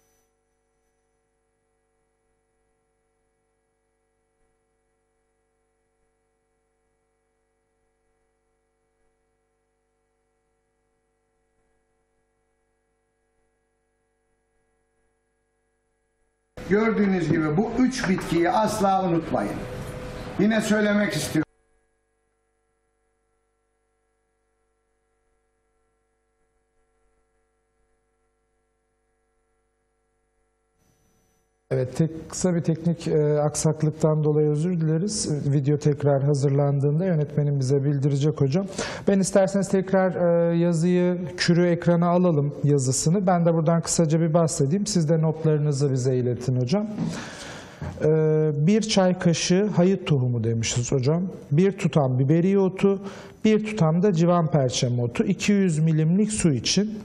gördüğünüz gibi bu 3 bitkiyi asla unutmayın. Yine söylemek istiyorum. Evet, kısa bir teknik aksaklıktan dolayı özür dileriz. Video tekrar hazırlandığında yönetmenim bize bildirecek hocam. Ben isterseniz tekrar yazıyı, kürü ekrana alalım yazısını. Ben de buradan kısaca bir bahsedeyim. Siz de notlarınızı bize iletin hocam. 1 çay kaşığı hayıt tohumu demişiz hocam. 1 tutam biberiye otu, 1 tutam da civan perçemi otu. 200 milimlik su için.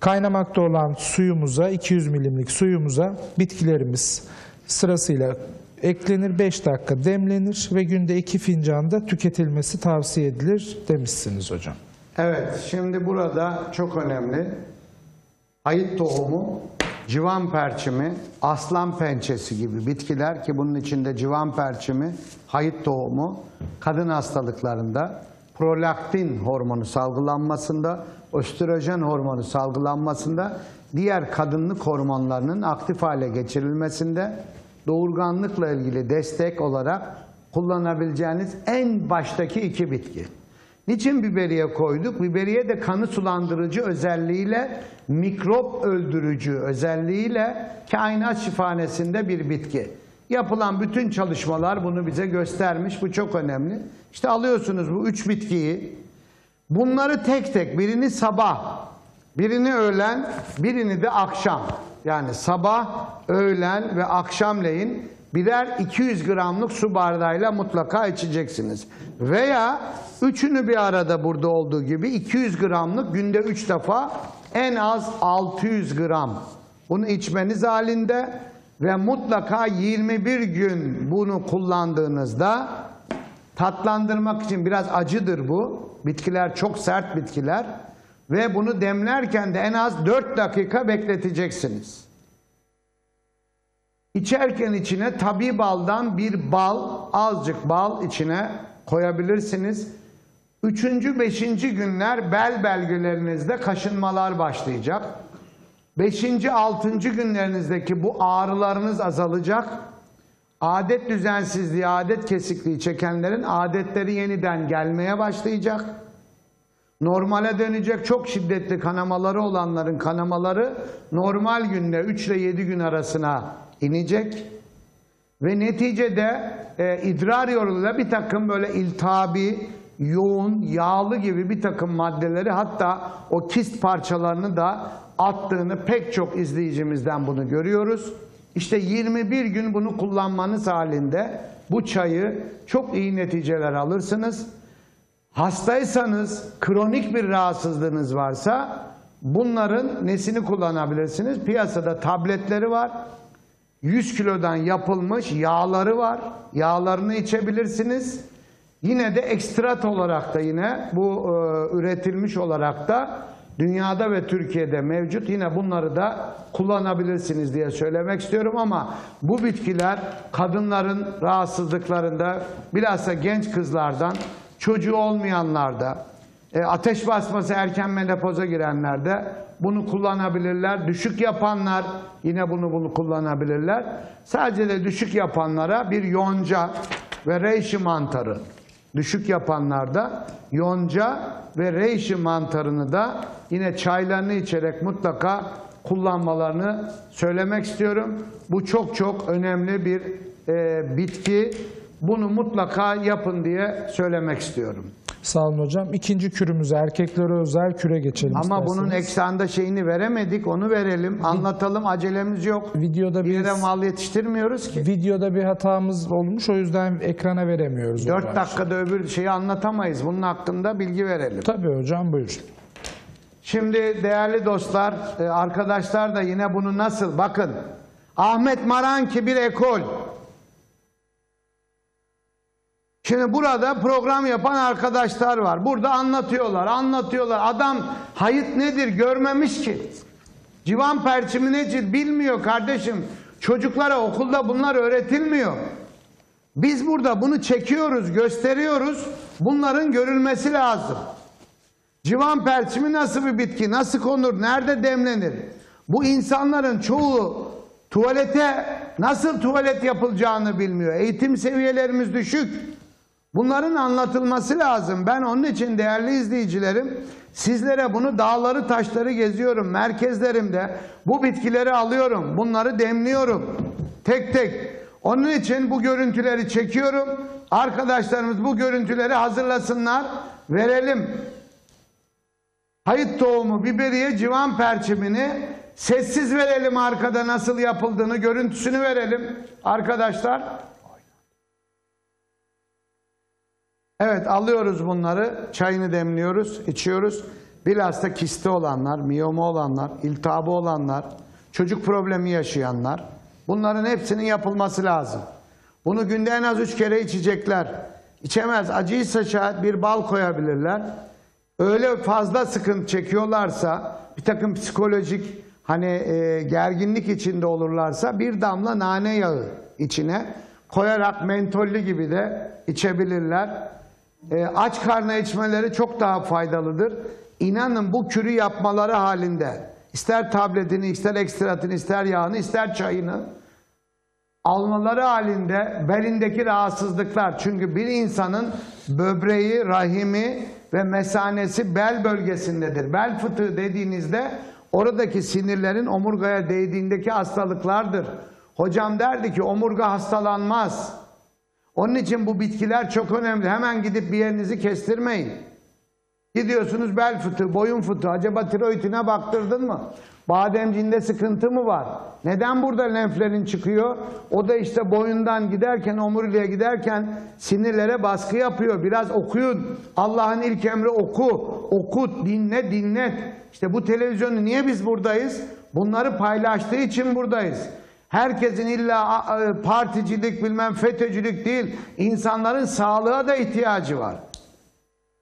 Kaynamakta olan suyumuza, 200 milimlik suyumuza bitkilerimiz sırasıyla eklenir, 5 dakika demlenir ve günde 2 fincan da tüketilmesi tavsiye edilir demişsiniz hocam. Evet, şimdi burada çok önemli hayıt tohumu, civan perçimi, aslan pençesi gibi bitkiler ki bunun içinde civan perçimi, hayıt tohumu kadın hastalıklarında prolaktin hormonu salgılanmasında, östrojen hormonu salgılanmasında, diğer kadınlık hormonlarının aktif hale geçirilmesinde doğurganlıkla ilgili destek olarak kullanabileceğiniz en baştaki 2 bitki. Niçin biberiye koyduk? Biberiye de kanı sulandırıcı özelliğiyle, mikrop öldürücü özelliğiyle kainat şifanesinde bir bitki. Yapılan bütün çalışmalar bunu bize göstermiş. Bu çok önemli. İşte alıyorsunuz bu 3 bitkiyi. Bunları tek tek, birini sabah, birini öğlen, birini de akşam. Yani sabah, öğlen ve akşamleyin birer 200 gramlık su bardağıyla mutlaka içeceksiniz. Veya üçünü bir arada burada olduğu gibi 200 gramlık günde 3 defa en az 600 gram. Bunu içmeniz halinde ve mutlaka 21 gün bunu kullandığınızda tatlandırmak için biraz acıdır bu. Bitkiler çok sert bitkiler ve bunu demlerken de en az 4 dakika bekleteceksiniz. İçerken içine tabi baldan bir bal, azıcık bal içine koyabilirsiniz. 3. 5. günler bel bölgelerinizde kaşınmalar başlayacak. 5. 6. günlerinizdeki bu ağrılarınız azalacak. Adet düzensizliği, adet kesikliği çekenlerin adetleri yeniden gelmeye başlayacak. Normale dönecek, çok şiddetli kanamaları olanların kanamaları normal günde 3 ile 7 gün arasına inecek. Ve neticede idrar yoluyla bir takım böyle iltihabi, yoğun, yağlı gibi bir takım maddeleri, hatta o kist parçalarını da attığını pek çok izleyicimizden bunu görüyoruz. İşte 21 gün bunu kullanmanız halinde bu çayı çok iyi neticeler alırsınız. Hastaysanız, kronik bir rahatsızlığınız varsa bunların nesini kullanabilirsiniz? Piyasada tabletleri var. 100 kilodan yapılmış yağları var. Yağlarını içebilirsiniz. Yine de ekstrat olarak da yine bu üretilmiş olarak da dünyada ve Türkiye'de mevcut. Yine bunları da kullanabilirsiniz diye söylemek istiyorum ama bu bitkiler kadınların rahatsızlıklarında, bilhassa genç kızlardan, çocuğu olmayanlarda, ateş basması erken menopoza girenlerde bunu kullanabilirler. Düşük yapanlar yine bunu kullanabilirler. Sadece de düşük yapanlara bir yonca ve reishi mantarı. Düşük yapanlarda yonca ve reishi mantarını da yine çaylarını içerek mutlaka kullanmalarını söylemek istiyorum. Bu çok çok önemli bir bitki. Bunu mutlaka yapın diye söylemek istiyorum. Sağ olun hocam. 2. kürümüze, erkeklere özel küre geçelim ama isterseniz. Bunun eksanda şeyini veremedik, onu verelim, anlatalım, acelemiz yok. Videoda bir yere mal yetiştirmiyoruz ki. Videoda bir hatamız olmuş, o yüzden ekrana veremiyoruz. 4 dakikada öbür şeyi anlatamayız, bunun hakkında bilgi verelim. Tabii hocam, buyurun. Şimdi değerli dostlar, arkadaşlar da yine bunu nasıl, bakın. Ahmet Maranki bir ekol. Şimdi burada program yapan arkadaşlar var. Burada anlatıyorlar. Adam hayıt nedir görmemiş ki. Civan perçimi nedir bilmiyor kardeşim. Çocuklara okulda bunlar öğretilmiyor. Biz burada bunu çekiyoruz, gösteriyoruz. Bunların görülmesi lazım. Civan perçimi nasıl bir bitki, nasıl konur, nerede demlenir? Bu insanların çoğu nasıl tuvalet yapılacağını bilmiyor. Eğitim seviyelerimiz düşük. Bunların anlatılması lazım. Ben onun için değerli izleyicilerim, sizlere bunu dağları taşları geziyorum. Merkezlerimde bu bitkileri alıyorum. Bunları demliyorum. Tek tek. Onun için bu görüntüleri çekiyorum. Arkadaşlarımız bu görüntüleri hazırlasınlar. Verelim. Hayıt tohumu, biberiye, civan perçimini sessiz verelim, arkada nasıl yapıldığını, görüntüsünü verelim arkadaşlar. Evet, alıyoruz bunları, çayını demliyoruz, içiyoruz. Bilhassa kisti olanlar, miyoma olanlar, iltihabı olanlar, çocuk problemi yaşayanlar, bunların hepsinin yapılması lazım. Bunu günde en az 3 kere içecekler. İçemez, acıysa şayet bir bal koyabilirler. Öyle fazla sıkıntı çekiyorlarsa, bir takım psikolojik hani gerginlik içinde olurlarsa bir damla nane yağı içine koyarak mentollü gibi de içebilirler. Aç karnına içmeleri çok daha faydalıdır. İnanın bu kürü yapmaları halinde ister tabletini, ister ekstratını, ister yağını, ister çayını almaları halinde belindeki rahatsızlıklar, çünkü bir insanın böbreği, rahimi ve mesanesi bel bölgesindedir. Bel fıtığı dediğinizde oradaki sinirlerin omurgaya değdiğindeki hastalıklardır. Hocam derdi ki omurga hastalanmaz. Onun için bu bitkiler çok önemli. Hemen gidip bir yerinizi kestirmeyin. Gidiyorsunuz bel fıtığı, boyun fıtığı. Acaba tiroidine baktırdın mı? Bademciğinde sıkıntı mı var? Neden burada lenflerin çıkıyor? O da işte boyundan giderken, omuriliğe giderken sinirlere baskı yapıyor. Biraz okuyun. Allah'ın ilk emri oku. Okut, dinle, dinlet. İşte bu televizyonu, niye biz buradayız? Bunları paylaştığı için buradayız. Herkesin illa particilik, bilmem FETÖ'cülük değil, insanların sağlığa da ihtiyacı var.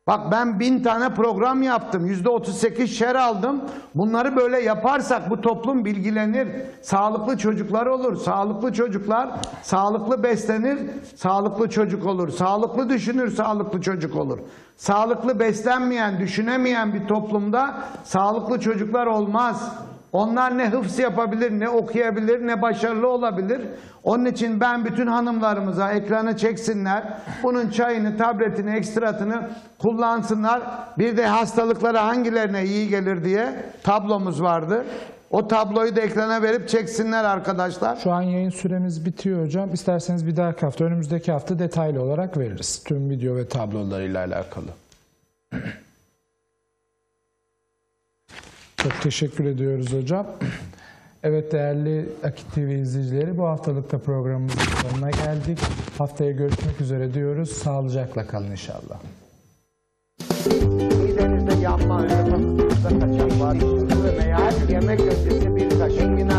Bak ben 1000 tane program yaptım, %38 şer aldım. Bunları böyle yaparsak bu toplum bilgilenir, sağlıklı çocuklar olur, sağlıklı çocuklar sağlıklı beslenir, sağlıklı çocuk olur, sağlıklı düşünür, sağlıklı çocuk olur. Sağlıklı beslenmeyen, düşünemeyen bir toplumda sağlıklı çocuklar olmaz. Onlar ne hıfz yapabilir, ne okuyabilir, ne başarılı olabilir. Onun için ben bütün hanımlarımıza ekranı çeksinler. Bunun çayını, tabletini, ekstratını kullansınlar. Bir de hastalıklara hangilerine iyi gelir diye tablomuz vardı. O tabloyu da ekrana verip çeksinler arkadaşlar. Şu an yayın süremiz bitiyor hocam. İsterseniz bir dahaki hafta, önümüzdeki hafta detaylı olarak veririz. Tüm video ve tablolarıyla alakalı. Çok teşekkür ediyoruz hocam. Evet değerli Akit TV izleyicileri, bu haftalıkta programımızın sonuna geldik. Haftaya görüşmek üzere diyoruz. Sağlıcakla kalın inşallah. Midenizde yanma, öyle kaçak var. Yemek öncesi bir kaşık.